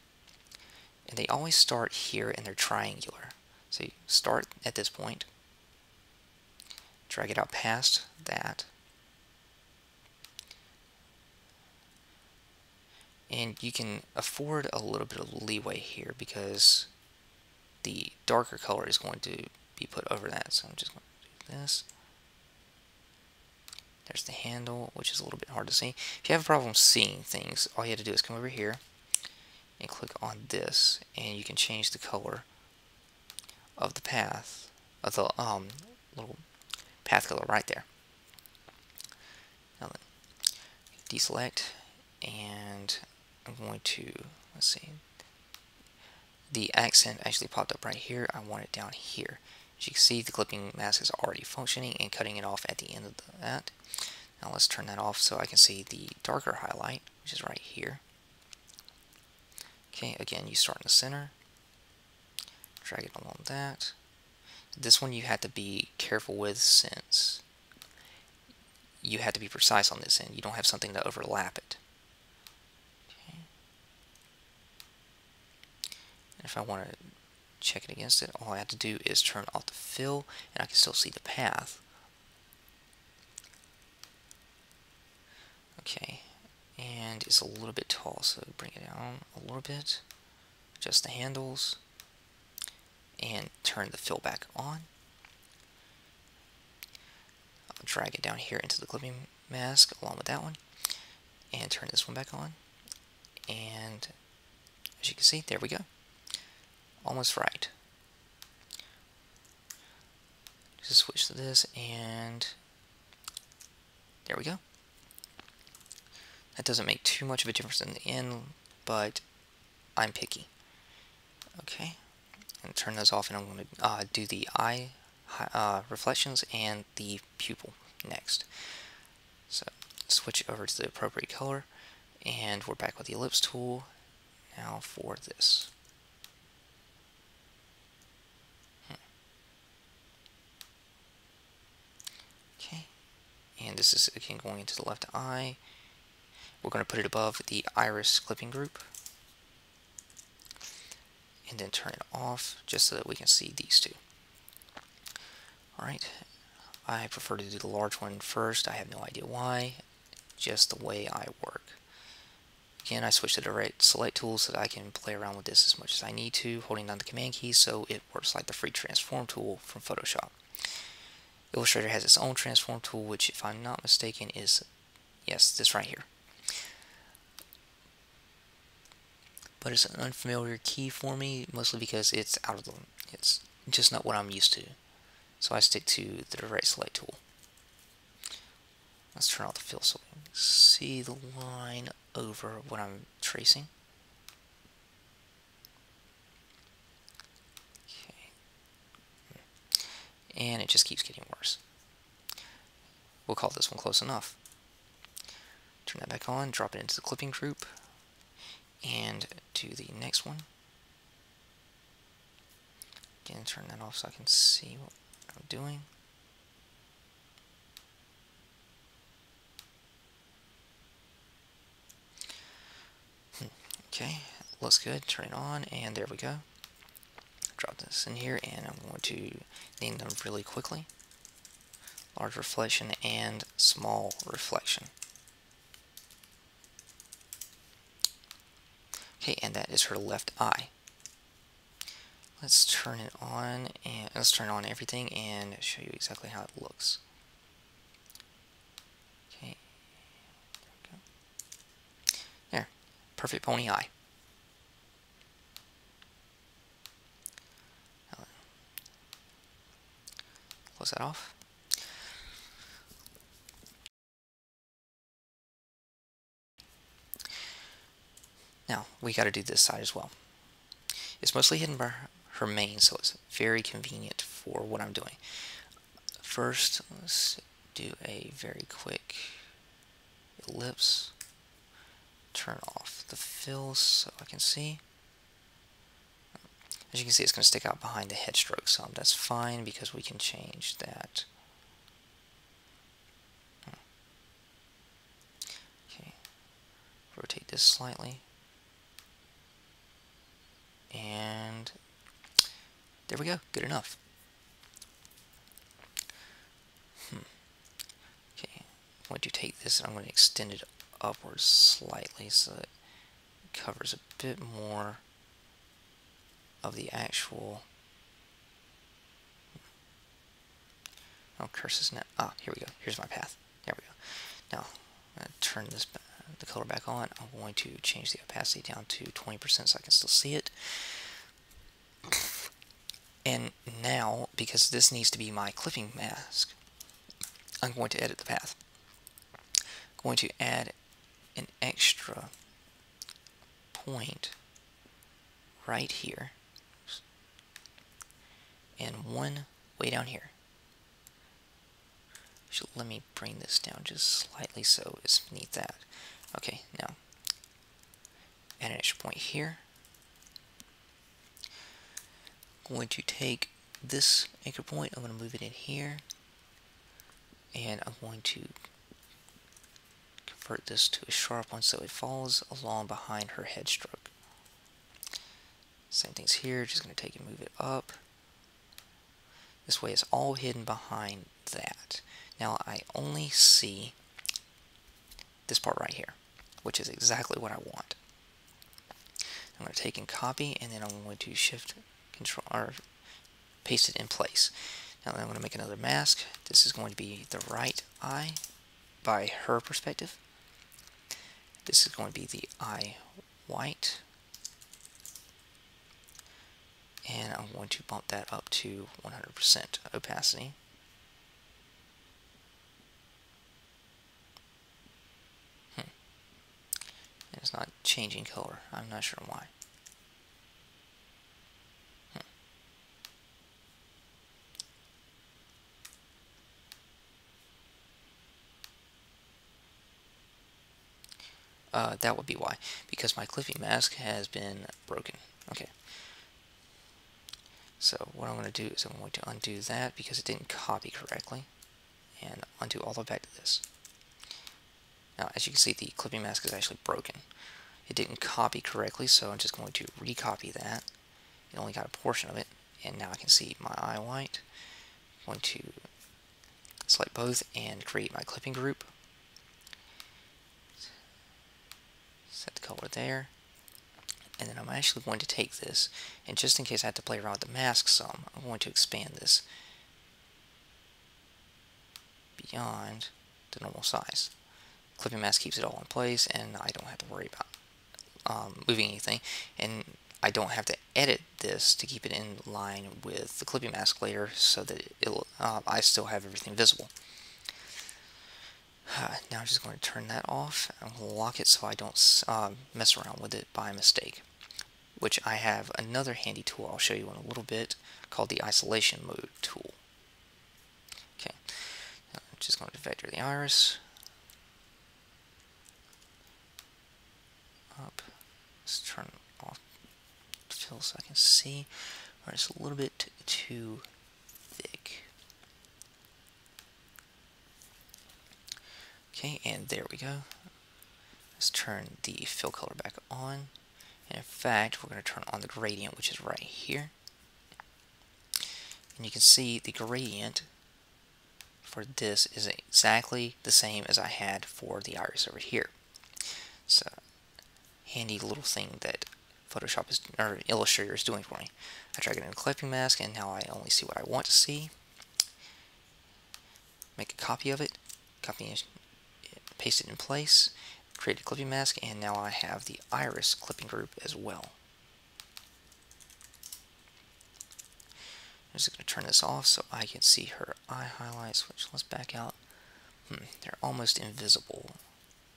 and they always start here and they're triangular. So you start at this point, drag it out past that, and you can afford a little bit of leeway here because the darker color is going to be put over that. So I'm just going to do this. There's the handle, which is a little bit hard to see. If you have a problem seeing things, all you have to do is come over here and click on this, and you can change the color of the path, of the little path color right there. Now then, deselect, and I'm going to, let's see, the accent actually popped up right here. I want it down here. As you can see, the clipping mask is already functioning and cutting it off at the end of that. Now let's turn that off so I can see the darker highlight, which is right here. Okay, again, you start in the center, drag it along that. This one you have to be careful with since you have to be precise on this end. You don't have something to overlap it. Okay. And if I want to check it against it, all I have to do is turn off the fill, and I can still see the path. Okay, and it's a little bit tall, so bring it down a little bit. Adjust the handles, and turn the fill back on. I'll drag it down here into the clipping mask along with that one, and turn this one back on. And as you can see, there we go. Almost right. Just switch to this, and there we go. That doesn't make too much of a difference in the end, but I'm picky. Okay. And turn those off, and I'm going to do the eye reflections and the pupil next. So switch over to the appropriate color, and we're back with the ellipse tool now for this. Okay, and this is again going into the left eye. We're going to put it above the iris clipping group, and then turn it off just so that we can see these two. Alright, I prefer to do the large one first. I have no idea why, just the way I work. Again, I switch to the direct select tool so that I can play around with this as much as I need to, holding down the command key so it works like the free transform tool from Photoshop. Illustrator has its own transform tool, which if I'm not mistaken is, yes, this right here. But it's an unfamiliar key for me, mostly because it's out of the, it's just not what I'm used to. So I stick to the direct select tool. Let's turn off the fill so we can see the line over what I'm tracing. Okay. And it just keeps getting worse. We'll call this one close enough. Turn that back on, drop it into the clipping group, and to the next one. Again, turn that off so I can see what I'm doing. Okay, looks good. Turn it on, and there we go. Drop this in here, and I'm going to name them really quickly. Large reflection and small reflection. Okay, and that is her left eye. Let's turn it on, and let's turn on everything and show you exactly how it looks. Okay, there perfect pony eye. Close that off. Now, we got to do this side as well. It's mostly hidden by her mane, so it's very convenient for what I'm doing. First, let's do a very quick ellipse. Turn off the fills so I can see. As you can see, it's going to stick out behind the head stroke some. That's fine because we can change that. Okay, rotate this slightly. And there we go, good enough. Okay, I'm going to take this and I'm going to extend it upwards slightly so that it covers a bit more of the actual. Oh, curses now. Ah, here we go. Here's my path. There we go. Now, I'm going to turn this back. The color back on. I'm going to change the opacity down to 20% so I can still see it. And now, because this needs to be my clipping mask, I'm going to edit the path. I'm going to add an extra point right here and one way down here. So let me bring this down just slightly so it's beneath that. Okay, now add an extra point here. I'm going to take this anchor point, I'm going to move it in here, and I'm going to convert this to a sharp one so it falls along behind her head stroke. Same things here, just going to take and move it up. This way it's all hidden behind that. Now I only see this part right here, which is exactly what I want. I'm going to take and copy, and then I'm going to shift control or paste it in place. Now I'm going to make another mask. This is going to be the right eye by her perspective. This is going to be the eye white. And I'm going to bump that up to 100% opacity. It's not changing color. I'm not sure why. That would be why, because my clipping mask has been broken. Okay. So what I'm going to do is I'm going to undo that because it didn't copy correctly, and undo all the way back to this. Now, as you can see, the clipping mask is actually broken. It didn't copy correctly, so I'm just going to recopy that. It only got a portion of it, and now I can see my eye white. I'm going to select both and create my clipping group. Set the color there. And then I'm actually going to take this, and just in case I have to play around with the mask some, I'm going to expand this beyond the normal size. Clipping mask keeps it all in place, and I don't have to worry about moving anything, and I don't have to edit this to keep it in line with the clipping mask later so that it'll, I still have everything visible. Now I'm just going to turn that off and lock it so I don't mess around with it by mistake, which I have another handy tool I'll show you in a little bit called the isolation mode tool. Okay, now I'm just going to vector the iris. Up. Let's turn off the fill so I can see. Alright, it's a little bit too thick. Okay, and there we go. Let's turn the fill color back on. And in fact, we're going to turn on the gradient, which is right here. And you can see the gradient for this is exactly the same as I had for the iris over here. So, handy little thing that Photoshop is, or Illustrator is doing for me. I drag it in a clipping mask, and now I only see what I want to see. Make a copy of it, copy and paste it in place, create a clipping mask, and now I have the iris clipping group as well. I'm just going to turn this off so I can see her eye highlights, which let's back out. They're almost invisible.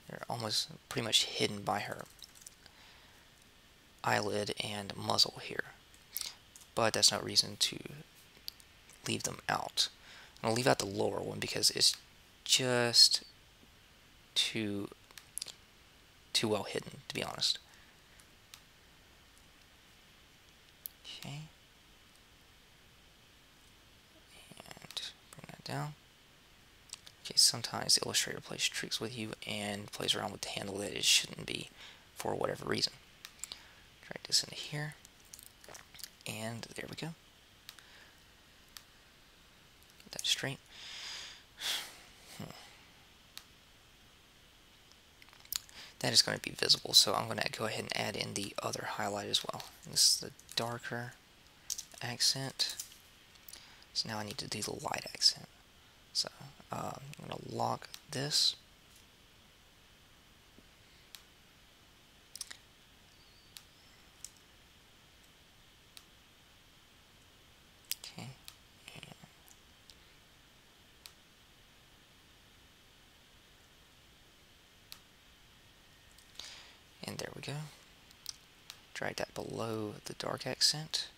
They're almost pretty much hidden by her eyelid and muzzle here. But that's no reason to leave them out. I'm going to leave out the lower one because it's just too well hidden, to be honest. Okay. And bring that down. Okay, sometimes Illustrator plays tricks with you and plays around with the handle that it shouldn't be for whatever reason. Drag this into here. And there we go. Get that straight. That is going to be visible, so I'm going to go ahead and add in the other highlight as well. This is the darker accent. So now I need to do the light accent. So I'm going to lock this. There we go. Drag that below the dark accent.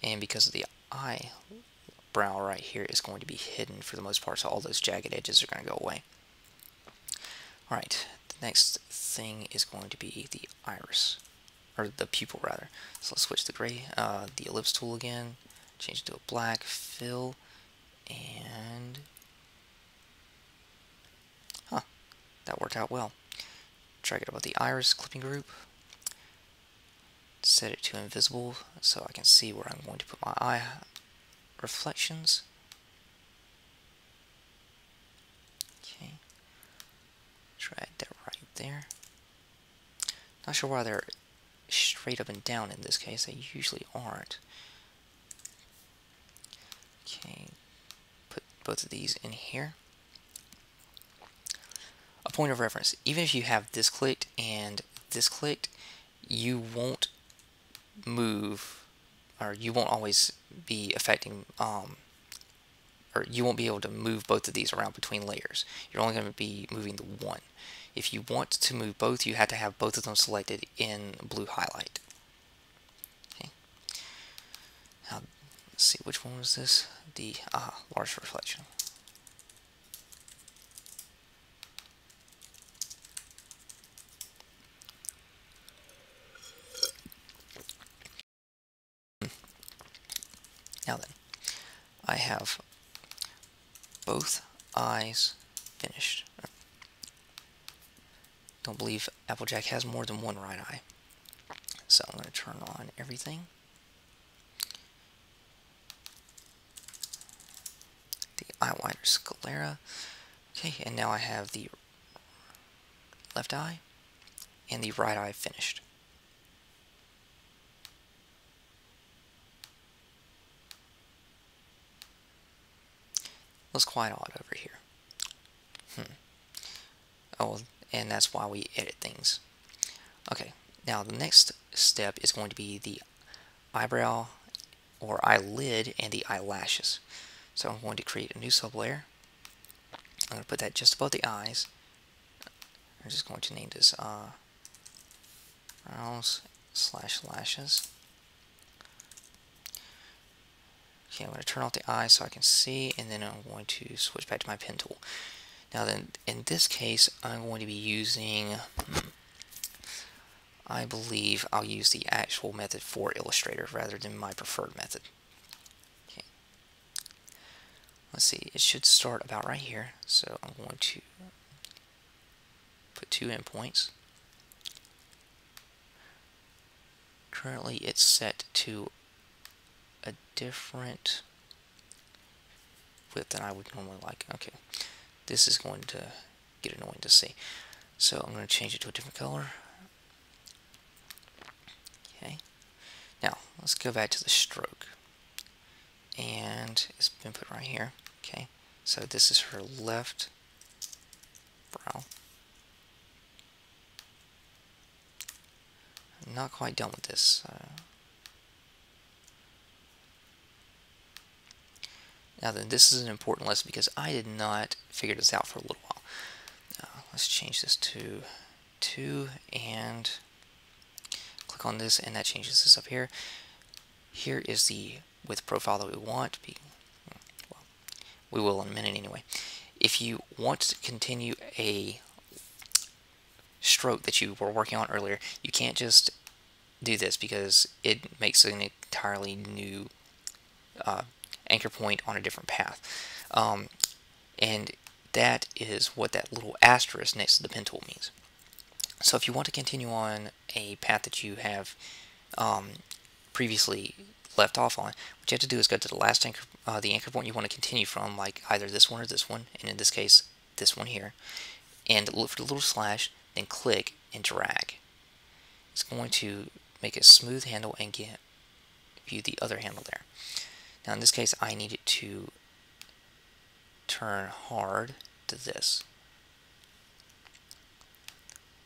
And because of the eyebrow right here is going to be hidden for the most part, so all those jagged edges are going to go away. Alright, the next thing is going to be the iris, or the pupil rather. So let's switch the gray, the ellipse tool again, change it to a black, fill, and that worked out well. Drag it about the iris clipping group. Set it to invisible so I can see where I'm going to put my eye reflections. Okay. Drag that right there. Not sure why they're straight up and down in this case. They usually aren't. Okay. Put both of these in here. A point of reference, even if you have this clicked and this clicked, you won't move, or you won't always be affecting, or you won't be able to move both of these around between layers. You're only going to be moving the one. If you want to move both, you have to have both of them selected in blue highlight. Okay. Now, let's see, which one was this? The large reflection. Now then, I have both eyes finished. Don't believe Applejack has more than one right eye. So I'm going to turn on everything. The eye wider sclera. Okay, and now I have the left eye and the right eye finished. Looks quite odd over here. Oh, and that's why we edit things. Okay, now the next step is going to be the eyebrow or eyelid and the eyelashes. So I'm going to create a new sublayer. I'm going to put that just above the eyes. I'm just going to name this brows / lashes. Okay, I'm going to turn off the eye so I can see, and then I'm going to switch back to my pen tool. Now then, in this case, I'm going to be using, I believe I'll use the actual method for Illustrator rather than my preferred method. Okay. Let's see, it should start about right here, so I'm going to put 2 endpoints. Currently it's set to a different width than I would normally like. Okay, this is going to get annoying to see. So I'm going to change it to a different color. Okay, now let's go back to the stroke. And it's been put right here. Okay, so this is her left brow. I'm not quite done with this. Now then, this is an important lesson because I did not figure this out for a little while. Let's change this to 2 and click on this, and that changes this up here. Here is the width profile that we want. Well, we will in a minute anyway. If you want to continue a stroke that you were working on earlier, you can't just do this because it makes an entirely new anchor point on a different path. And that is what that little asterisk next to the pen tool means. So if you want to continue on a path that you have previously left off on, what you have to do is go to the last anchor, the anchor point you want to continue from, like either this one or this one, and in this case, this one here, and look for the little slash, then click and drag. It's going to make a smooth handle and view the other handle there. Now in this case, I need it to turn hard to this.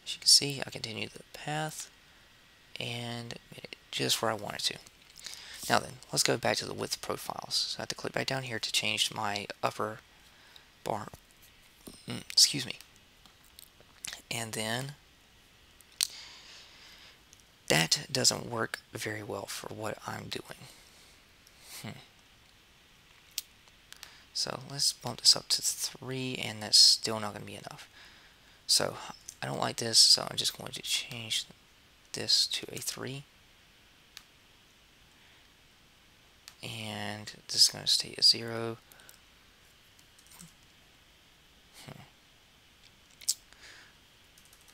As you can see, I continue the path and made it just where I want it to. Now then, let's go back to the width profiles. So I have to click back down here to change my upper bar. Excuse me. And then that doesn't work very well for what I'm doing. So let's bump this up to 3, and that's still not going to be enough. So I don't like this, so I'm just going to change this to a 3. And this is going to stay at 0.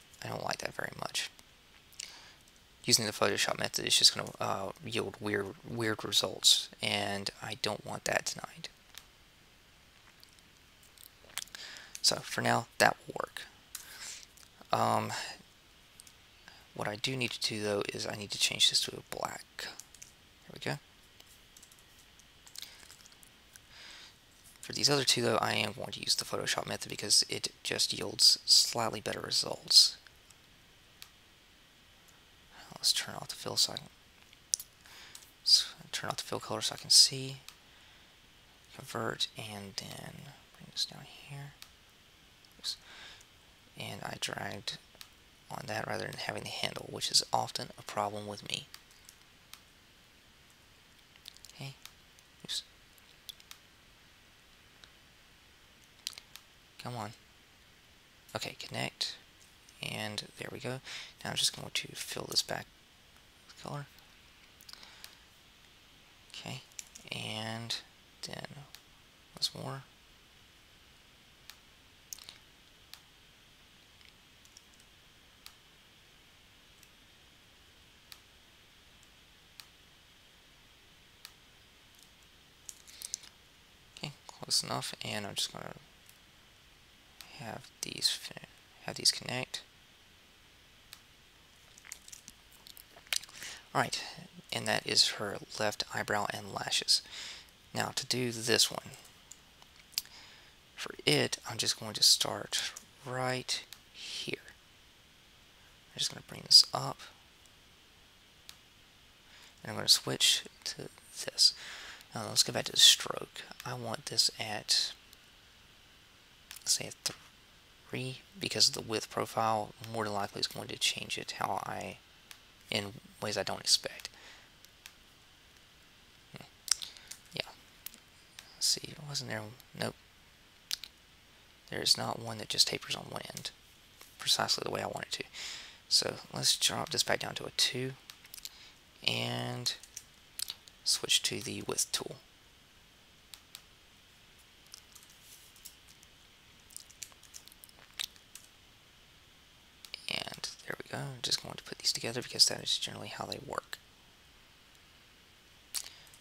I don't like that very much. Using the Photoshop method is just going to yield weird results, and I don't want that tonight. So for now, that will work. What I do need to do though is I need to change this to a black. There we go. For these other two though, I am going to use the Photoshop method because it just yields slightly better results. Let's turn off the fill so I can turn off the fill color so I can see. Convert and then bring this down here. Oops. And I dragged on that rather than having the handle, which is often a problem with me. Okay. Oops. Come on. Okay, connect. And there we go. Now I'm just going to fill this back with color. Okay, and then once more. Okay, close enough, and I'm just going to have these connect. Alright, and that is her left eyebrow and lashes. Now to do this one, for it, I'm just going to start right here. I'm just going to bring this up, and I'm going to switch to this. Now let's go back to the stroke. I want this at, let's say, at 3, because the width profile more than likely is going to change it how I, in ways I don't expect. Yeah. Let's see, wasn't there? Nope. There's not one that just tapers on one end precisely the way I want it to. So let's drop this back down to a 2 and switch to the width tool. I'm just going to put these together because that is generally how they work.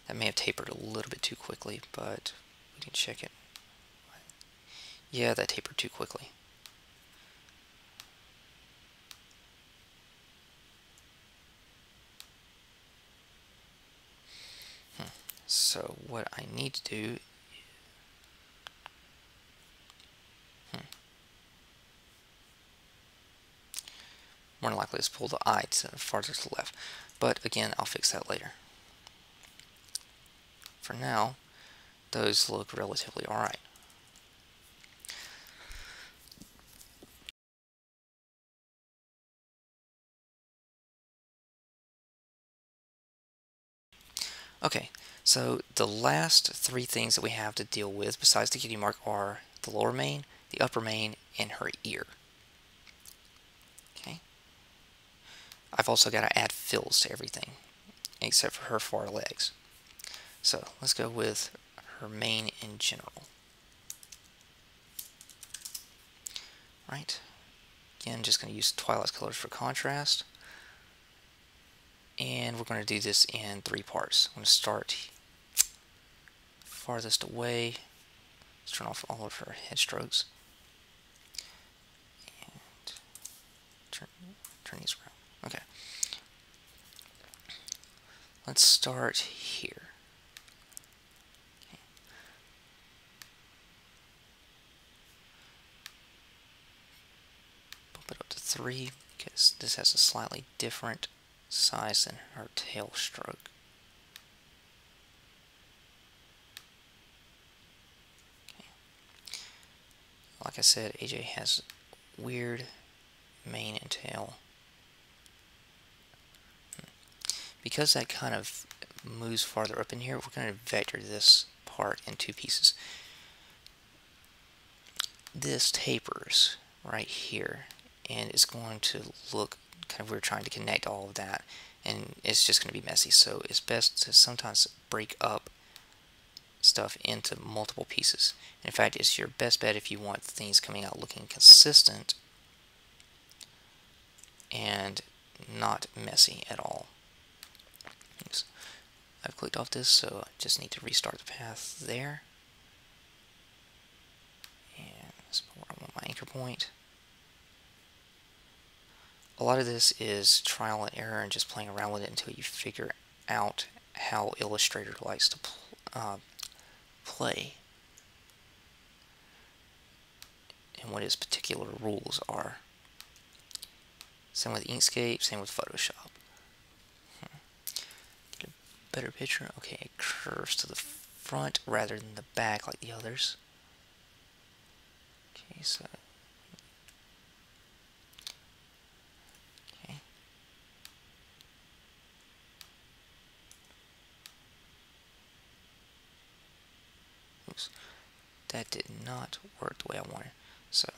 That may have tapered a little bit too quickly, but we can check it. Yeah, that tapered too quickly. So what I need to do more than likely it's pulled the eye to farther to the left. But again, I'll fix that later. For now, those look relatively alright. Okay, so the last three things that we have to deal with besides the kitty mark are the lower mane, the upper mane, and her ear. Okay. I've also got to add fills to everything except for her four legs. So let's go with her mane in general. Right. Again, just going to use Twilight's colors for contrast. And we're going to do this in three parts. I'm going to start farthest away. Let's turn off all of her head strokes. And turn these around. Okay. Let's start here. Okay. Bump it up to 3 because this has a slightly different size and her tail stroke. Okay. Like I said, AJ has weird mane and tail. Because that kind of moves farther up in here, we're going to vector this part in two pieces. This tapers right here, and it's going to look kind of, we're trying to connect all of that, and it's just going to be messy. So it's best to sometimes break up stuff into multiple pieces. In fact, it's your best bet if you want things coming out looking consistent and not messy at all. Oops. I've clicked off this, so I just need to restart the path there. And that's where I want my anchor point. A lot of this is trial and error and just playing around with it until you figure out how Illustrator likes to play and what its particular rules are. Same with Inkscape, same with Photoshop. Get a better picture. Okay, it curves to the front rather than the back like the others. Okay, so that did not work the way I wanted. So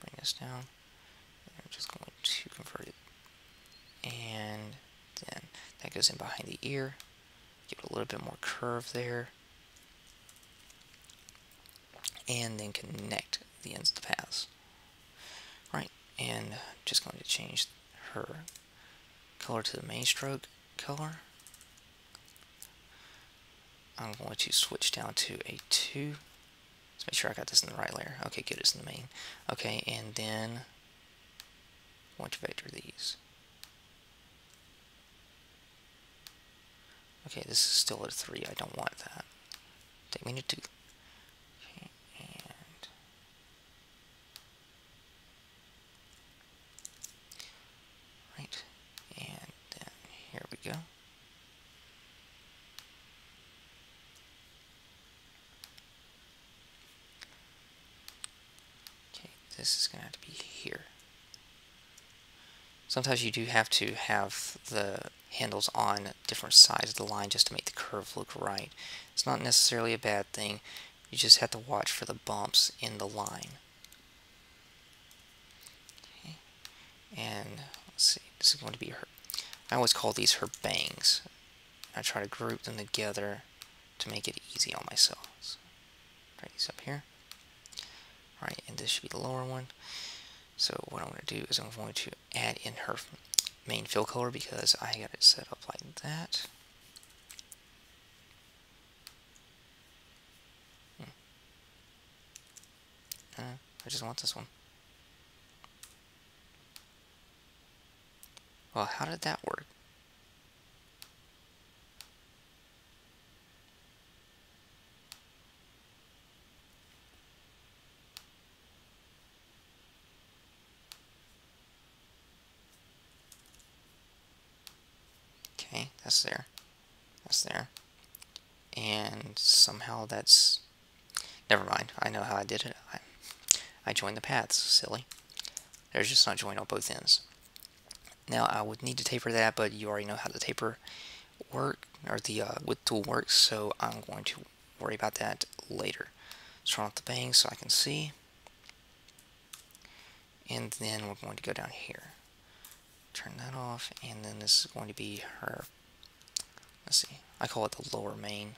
bring this down. I'm just going to convert it. And then that goes in behind the ear. Give it a little bit more curve there. And then connect the ends of the paths. Right, and just going to change her color to the main stroke color. I'm going to switch down to a 2. Let's make sure I got this in the right layer. Okay, good, it's in the main. Okay, and then I want to vector these. Okay, this is still at a 3. I don't want that. Take me to 2. Okay, and right, and then here we go. This is going to have to be here. Sometimes you do have to have the handles on different sides of the line just to make the curve look right. It's not necessarily a bad thing. You just have to watch for the bumps in the line. Okay. And let's see, this is going to be her. I always call these her bangs. I try to group them together to make it easy on myself. So, bring these up here. Right, and this should be the lower one. So what I'm going to do is I'm going to add in her main fill color because I got it set up like that. I just want this one. Well, how did that work? That's there. That's there. And somehow that's... Never mind. I know how I did it. I joined the paths. Silly. They're just not joined on both ends. Now I would need to taper that, but you already know how the taper work, or the width tool works, so I'm going to worry about that later. Let's turn off the bang so I can see. And then we're going to go down here. Turn that off, and then this is going to be her, let's see, I call it the lower main.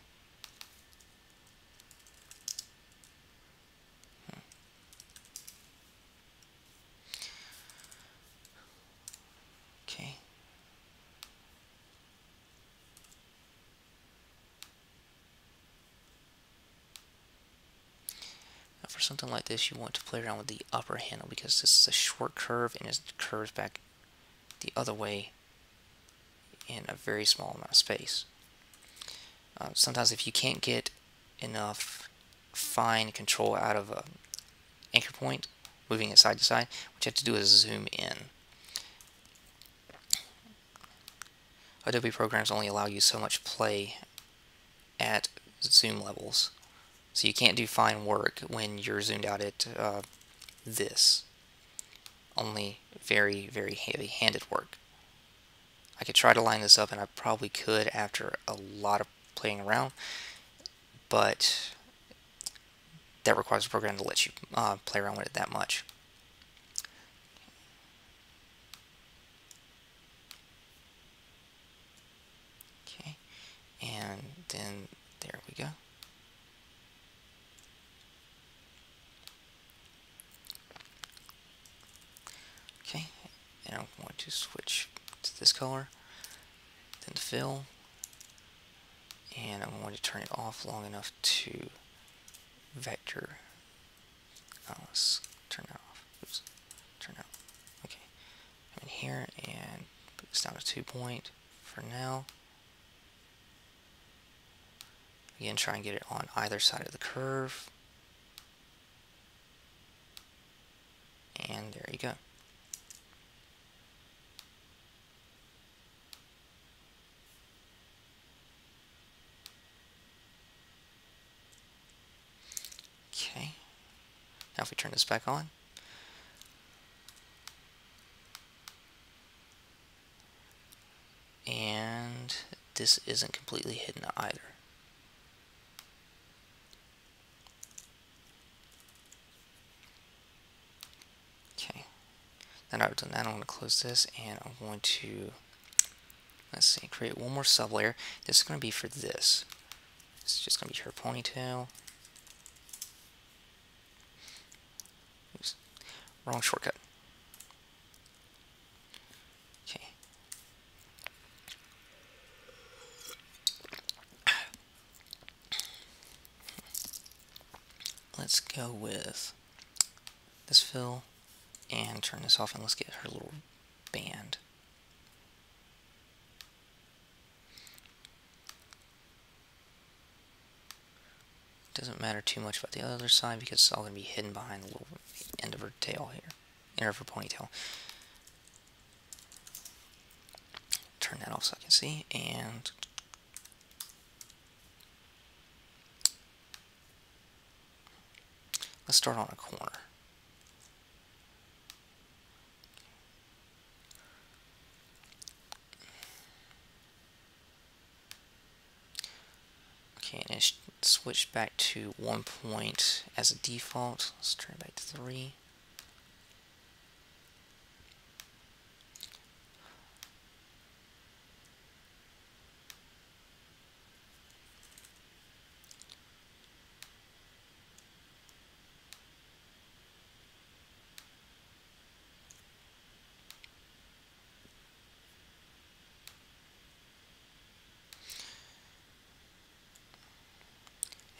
Okay. Now for something like this, you want to play around with the upper handle, because this is a short curve, and it curves back the other way in a very small amount of space. Sometimes if you can't get enough fine control out of an anchor point, moving it side to side, what you have to do is zoom in. Adobe programs only allow you so much play at zoom levels, so you can't do fine work when you're zoomed out at this. Only very, very heavy-handed work. I could try to line this up, and I probably could after a lot of playing around, but that requires a program to let you play around with it that much. Okay, and then there we go. Okay, and I'm going to switch to this color, then to fill, and I'm going to turn it off long enough to vector. Let's turn that off. Oops, turn that off. Okay, I'm in here and put this down to 2 point for now. Again, try and get it on either side of the curve, and there you go. Now if we turn this back on, and this isn't completely hidden either. Okay, now that I've done that, I'm going to close this, and I'm going to, let's see, create one more sub layer. This is going to be for this. This is just going to be her ponytail. Wrong shortcut. Okay. Let's go with this fill and turn this off, and let's get her little band. Doesn't matter too much about the other side because it's all going to be hidden behind the little end of her tail here, end of her ponytail. Turn that off so I can see, and let's start on a corner. Okay, and it's switched back to 1 point as a default. Let's turn it back to 3.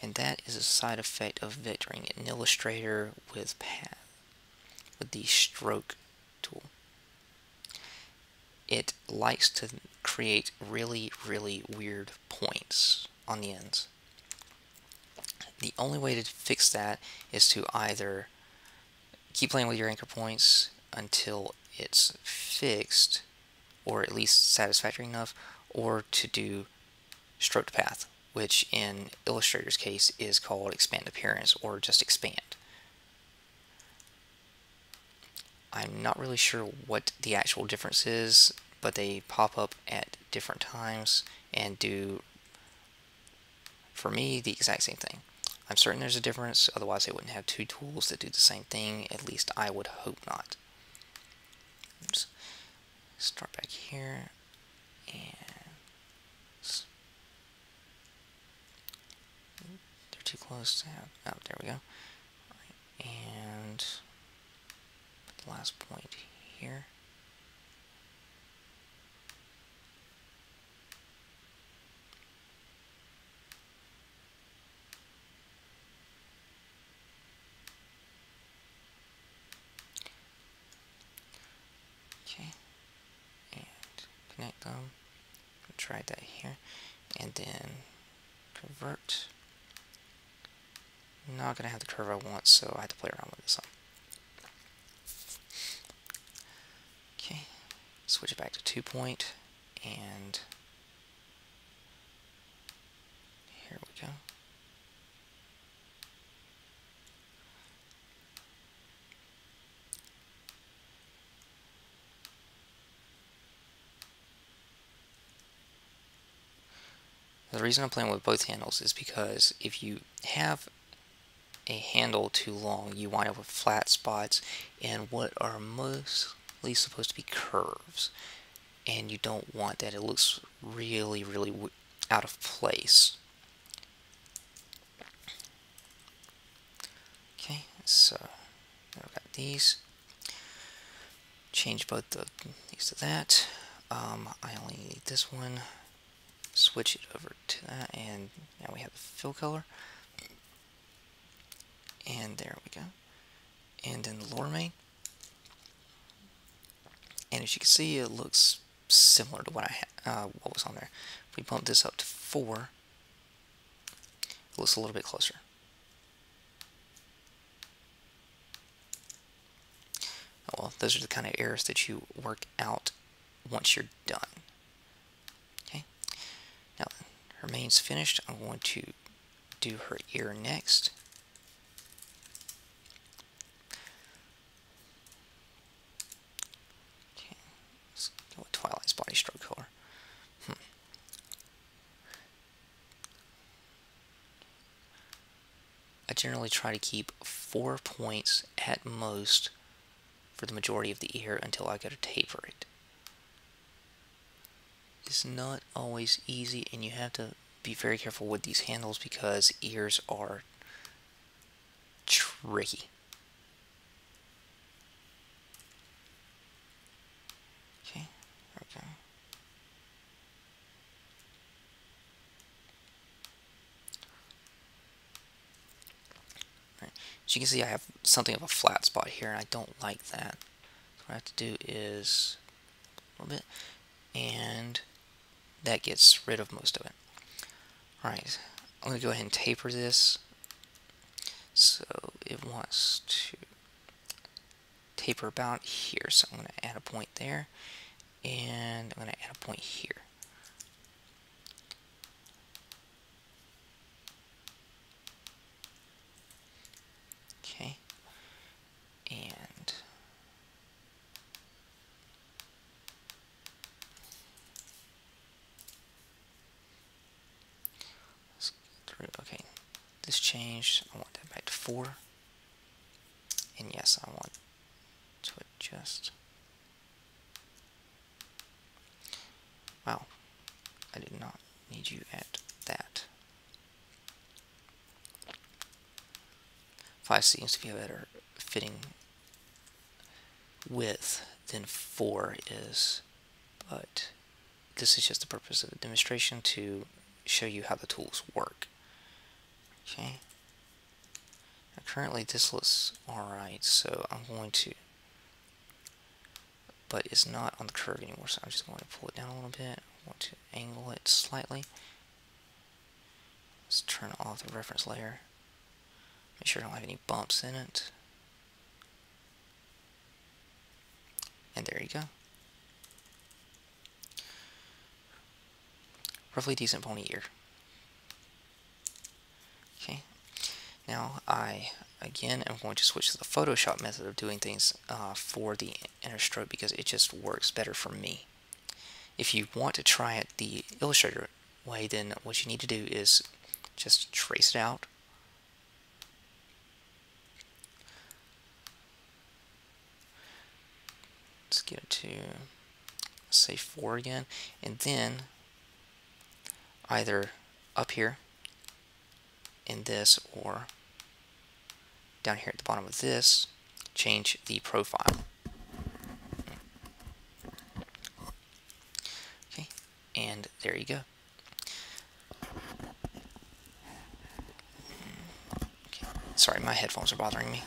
And that is a side effect of vectoring in Illustrator with path, with the stroke tool. It likes to create really, really weird points on the ends. The only way to fix that is to either keep playing with your anchor points until it's fixed, or at least satisfactory enough, or to do stroke path, which in Illustrator's case is called expand appearance or just expand. I'm not really sure what the actual difference is, but they pop up at different times and do, for me, the exact same thing. I'm certain there's a difference, otherwise they wouldn't have two tools that do the same thing. At least I would hope not. Oops. Start back here and they're too close to have, oh, there we go. All right. And the last point here. Connect them, try that here, and then convert. I'm not going to have the curve I want, so I have to play around with this one. Okay, switch it back to 2 point, and here we go. The reason I'm playing with both handles is because if you have a handle too long, you wind up with flat spots and what are mostly supposed to be curves. And you don't want that. It looks really, really out of place. Okay, so I've got these. Change both of these to that. I only need this one. Switch it over to that, and now we have the fill color, and there we go, and then the lower main, and as you can see it looks similar to what I what was on there. If we bump this up to 4, it looks a little bit closer. Oh, well, those are the kind of errors that you work out once you're done. Now her main's finished, I'm going to do her ear next. Okay, let's go with Twilight's body stroke color. I generally try to keep 4 points at most for the majority of the ear until I go to taper it. It's not always easy, and you have to be very careful with these handles because ears are tricky. Okay, there we go. All right. As you can see, I have something of a flat spot here, and I don't like that. So what I have to do is a little bit, and that gets rid of most of it. Alright, I'm going to go ahead and taper this. So it wants to taper about here. So I'm going to add a point there. And I'm going to add a point here. Okay. And okay, this changed. I want that back to 4. And yes, I want to adjust. Wow, I did not need you at that. 5 seems to be a better fitting width than 4 is, but this is just the purpose of the demonstration to show you how the tools work. Okay, now currently this looks alright, so I'm going to, but it's not on the curve anymore, so I'm just going to pull it down a little bit. I want to angle it slightly. Let's turn off the reference layer. Make sure I don't have any bumps in it. And there you go. roughly decent pony ear. Okay, now I again am going to switch to the Photoshop method of doing things for the inner stroke because it just works better for me. If you want to try it the Illustrator way, then what you need to do is just trace it out. Let's get it to say 4 again, and then either up here in this or down here at the bottom of this, change the profile. Okay, and there you go. Okay. Sorry, my headphones are bothering me.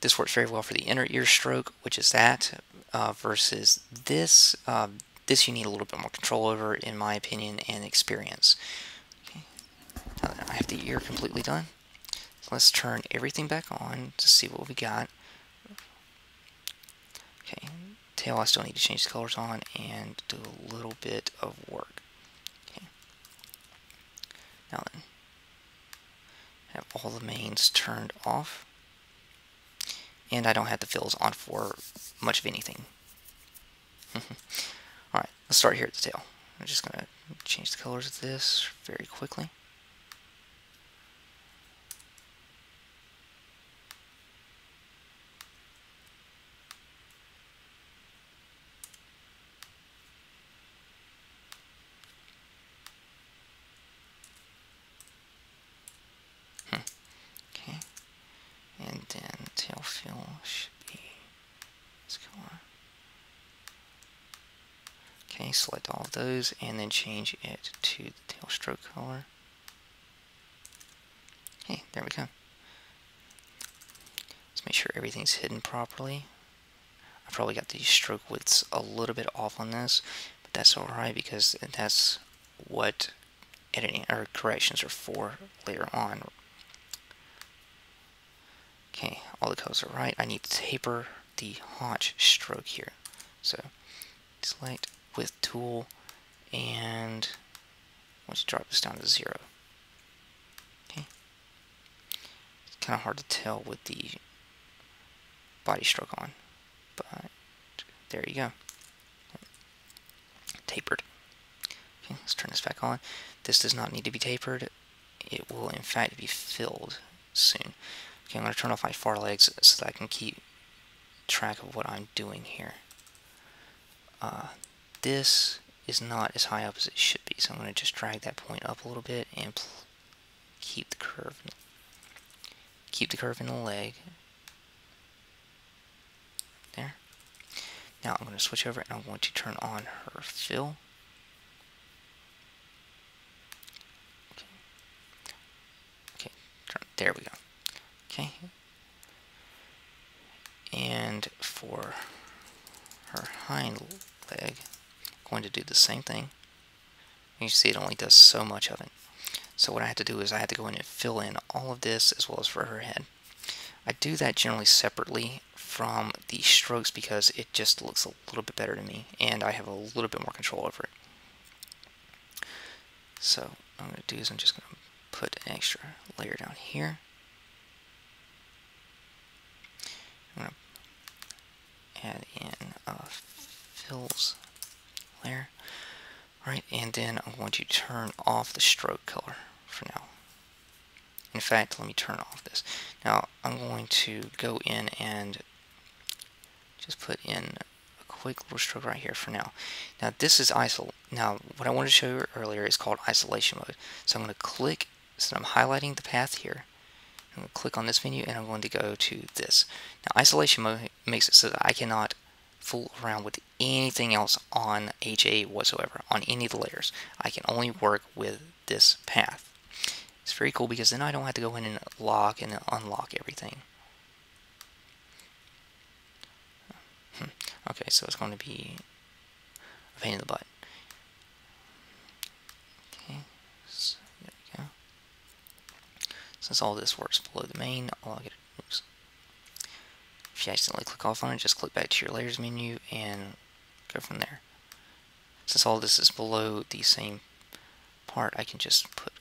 This works very well for the inner ear stroke, which is that, versus this. This you need a little bit more control over, in my opinion, and experience. Okay. Now that I have the ear completely done, so let's turn everything back on to see what we got. Okay, tail I still need to change the colors on and do a little bit of work. Okay. Now then, have all the mains turned off. And I don't have the fills on for much of anything. Alright, let's start here at the tail. I'm just going to change the colors of this very quickly. Select all of those and then change it to the tail stroke color. Okay, there we go. Let's make sure everything's hidden properly. I probably got the stroke widths a little bit off on this, but that's alright because that's what editing or corrections are for later on. Okay, all the colors are right. I need to taper the haunch stroke here. So select with tool, and let's drop this down to 0. Okay, it's kind of hard to tell with the body stroke on, but there you go, tapered. Okay, let's turn this back on. This does not need to be tapered. It will in fact be filled soon. Okay, I'm going to turn off my far legs so that I can keep track of what I'm doing here. This is not as high up as it should be, so I'm going to just drag that point up a little bit and keep the curve in the leg. There. Now I'm going to switch over and I'm going to turn on her fill. Okay. There we go. Okay. And for her hind leg, going to do the same thing. You see it only does so much of it. So what I had to do is I had to go in and fill in all of this as well as for her head. I do that generally separately from the strokes because it just looks a little bit better to me and I have a little bit more control over it. So what I'm going to do is I'm just going to put an extra layer down here. I'm going to add in fills layer. Alright, and then I'm going to turn off the stroke color for now. In fact, let me turn off this. Now I'm going to go in and just put in a quick little stroke right here for now. Now this is now what I wanted to show you earlier is called isolation mode. So I'm going to click, so I'm highlighting the path here. I'm going to click on this menu and I'm going to go to this. Now isolation mode makes it so that I cannot fool around with anything else on HA whatsoever, on any of the layers. I can only work with this path. It's very cool because then I don't have to go in and lock and unlock everything. Okay, so it's going to be a pain in the butt. Okay, so there we go. Since all this works below the main, all I get to do is If you accidentally click off on it, just click back to your layers menu and go from there. Since all this is below the same part, I can just put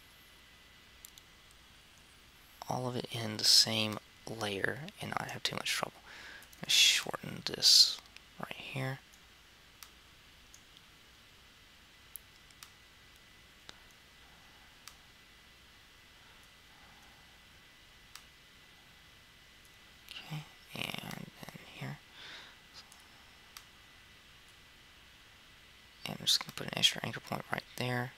all of it in the same layer and not have too much trouble. I'm going to shorten this right here. Just gonna put an extra anchor point right there,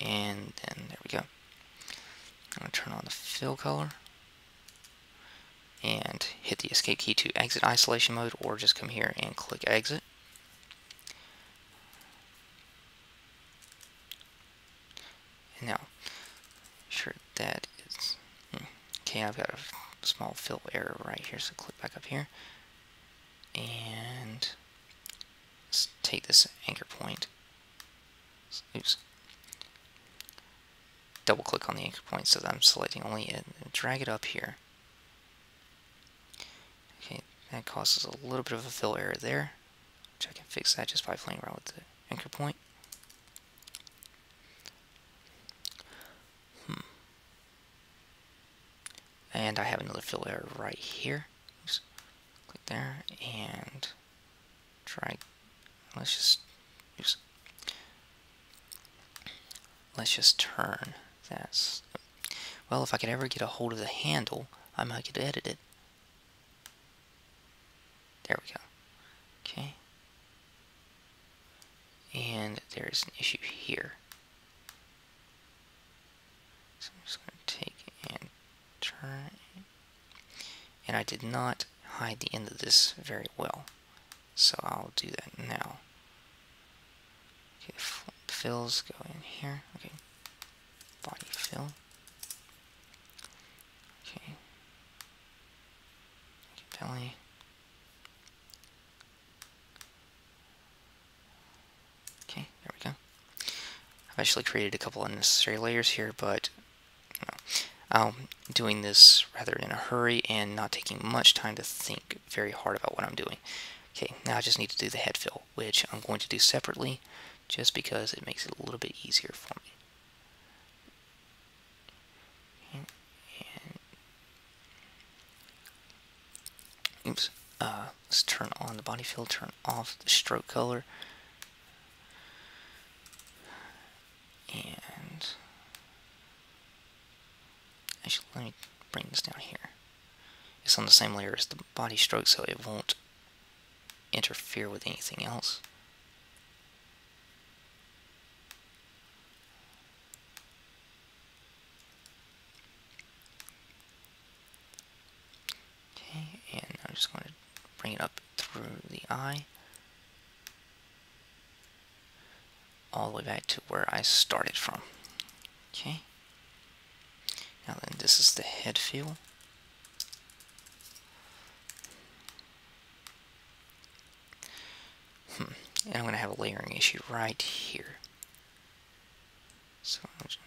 and then there we go. I'm gonna turn on the fill color and hit the escape key to exit isolation mode, or just come here and click exit. And now, sure that is okay. I've got a small fill error right here, so click back up here and let's take this anchor point. Oops. Double click on the anchor point so that I'm selecting only it and drag it up here. Okay, that causes a little bit of a fill error there, which I can fix that just by playing around with the anchor point. And I have another fill error right here. Oops. Click there and drag. Let's just turn that. Well, if I could ever get a hold of the handle, I might could edit it. There we go. Okay. And there's an issue here. So I'm just going to take and turn. And I did not hide the end of this very well. So I'll do that now. Okay, fills go in here. Okay, body fill. Okay, belly. Okay, there we go. I've actually created a couple unnecessary layers here, but no, I'm doing this rather in a hurry and not taking much time to think very hard about what I'm doing. Okay, now I just need to do the head fill, which I'm going to do separately just because it makes it a little bit easier for me. And, oops, let's turn on the body fill, turn off the stroke color. And actually, let me bring this down here. It's on the same layer as the body stroke, so it won't interfere with anything else. Okay, and I'm just going to bring it up through the eye, all the way back to where I started from. Okay, now then this is the head fill. And I'm going to have a layering issue right here. So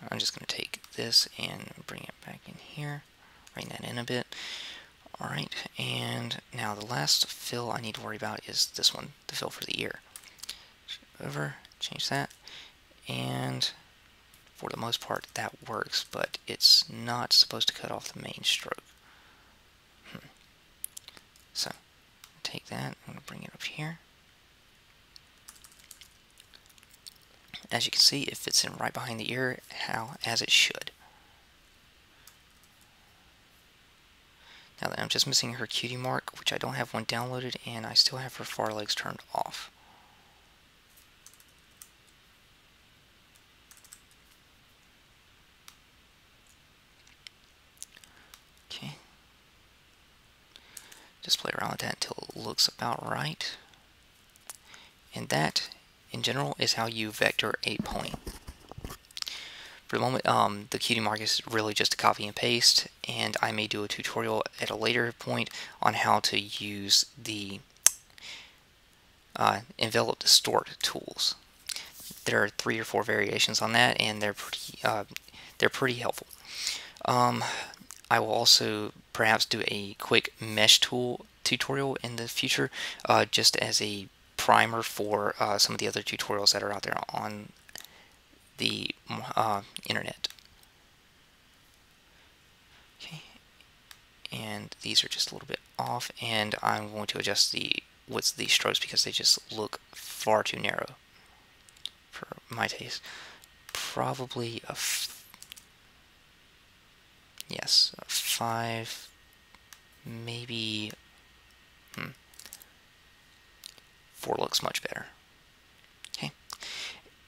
I'm just going to take this and bring it back in here. Bring that in a bit. Alright, and now the last fill I need to worry about is this one, the fill for the ear. Over, change that. And for the most part that works, but it's not supposed to cut off the main stroke. So, take that, I'm going to bring it up here. As you can see, it fits in right behind the ear, as it should. Now that I'm just missing her cutie mark, which I don't have one downloaded, and I still have her far legs turned off. Okay. Just play around with that until it looks about right. And that, in general, is how you vector a pony. For the moment, the cutie mark is really just a copy and paste, and I may do a tutorial at a later point on how to use the envelope distort tools. There are 3 or 4 variations on that, and they're pretty helpful. I will also perhaps do a quick mesh tool tutorial in the future, just as a primer for some of the other tutorials that are out there on the internet. Okay, and these are just a little bit off, and I'm going to adjust the width of these strokes because they just look far too narrow for my taste. Probably a a 5, maybe 4 looks much better. Okay,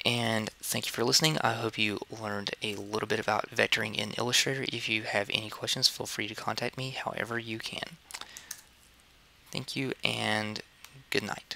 and thank you for listening. I hope you learned a little bit about vectoring in Illustrator. If you have any questions, feel free to contact me however you can. Thank you, and good night.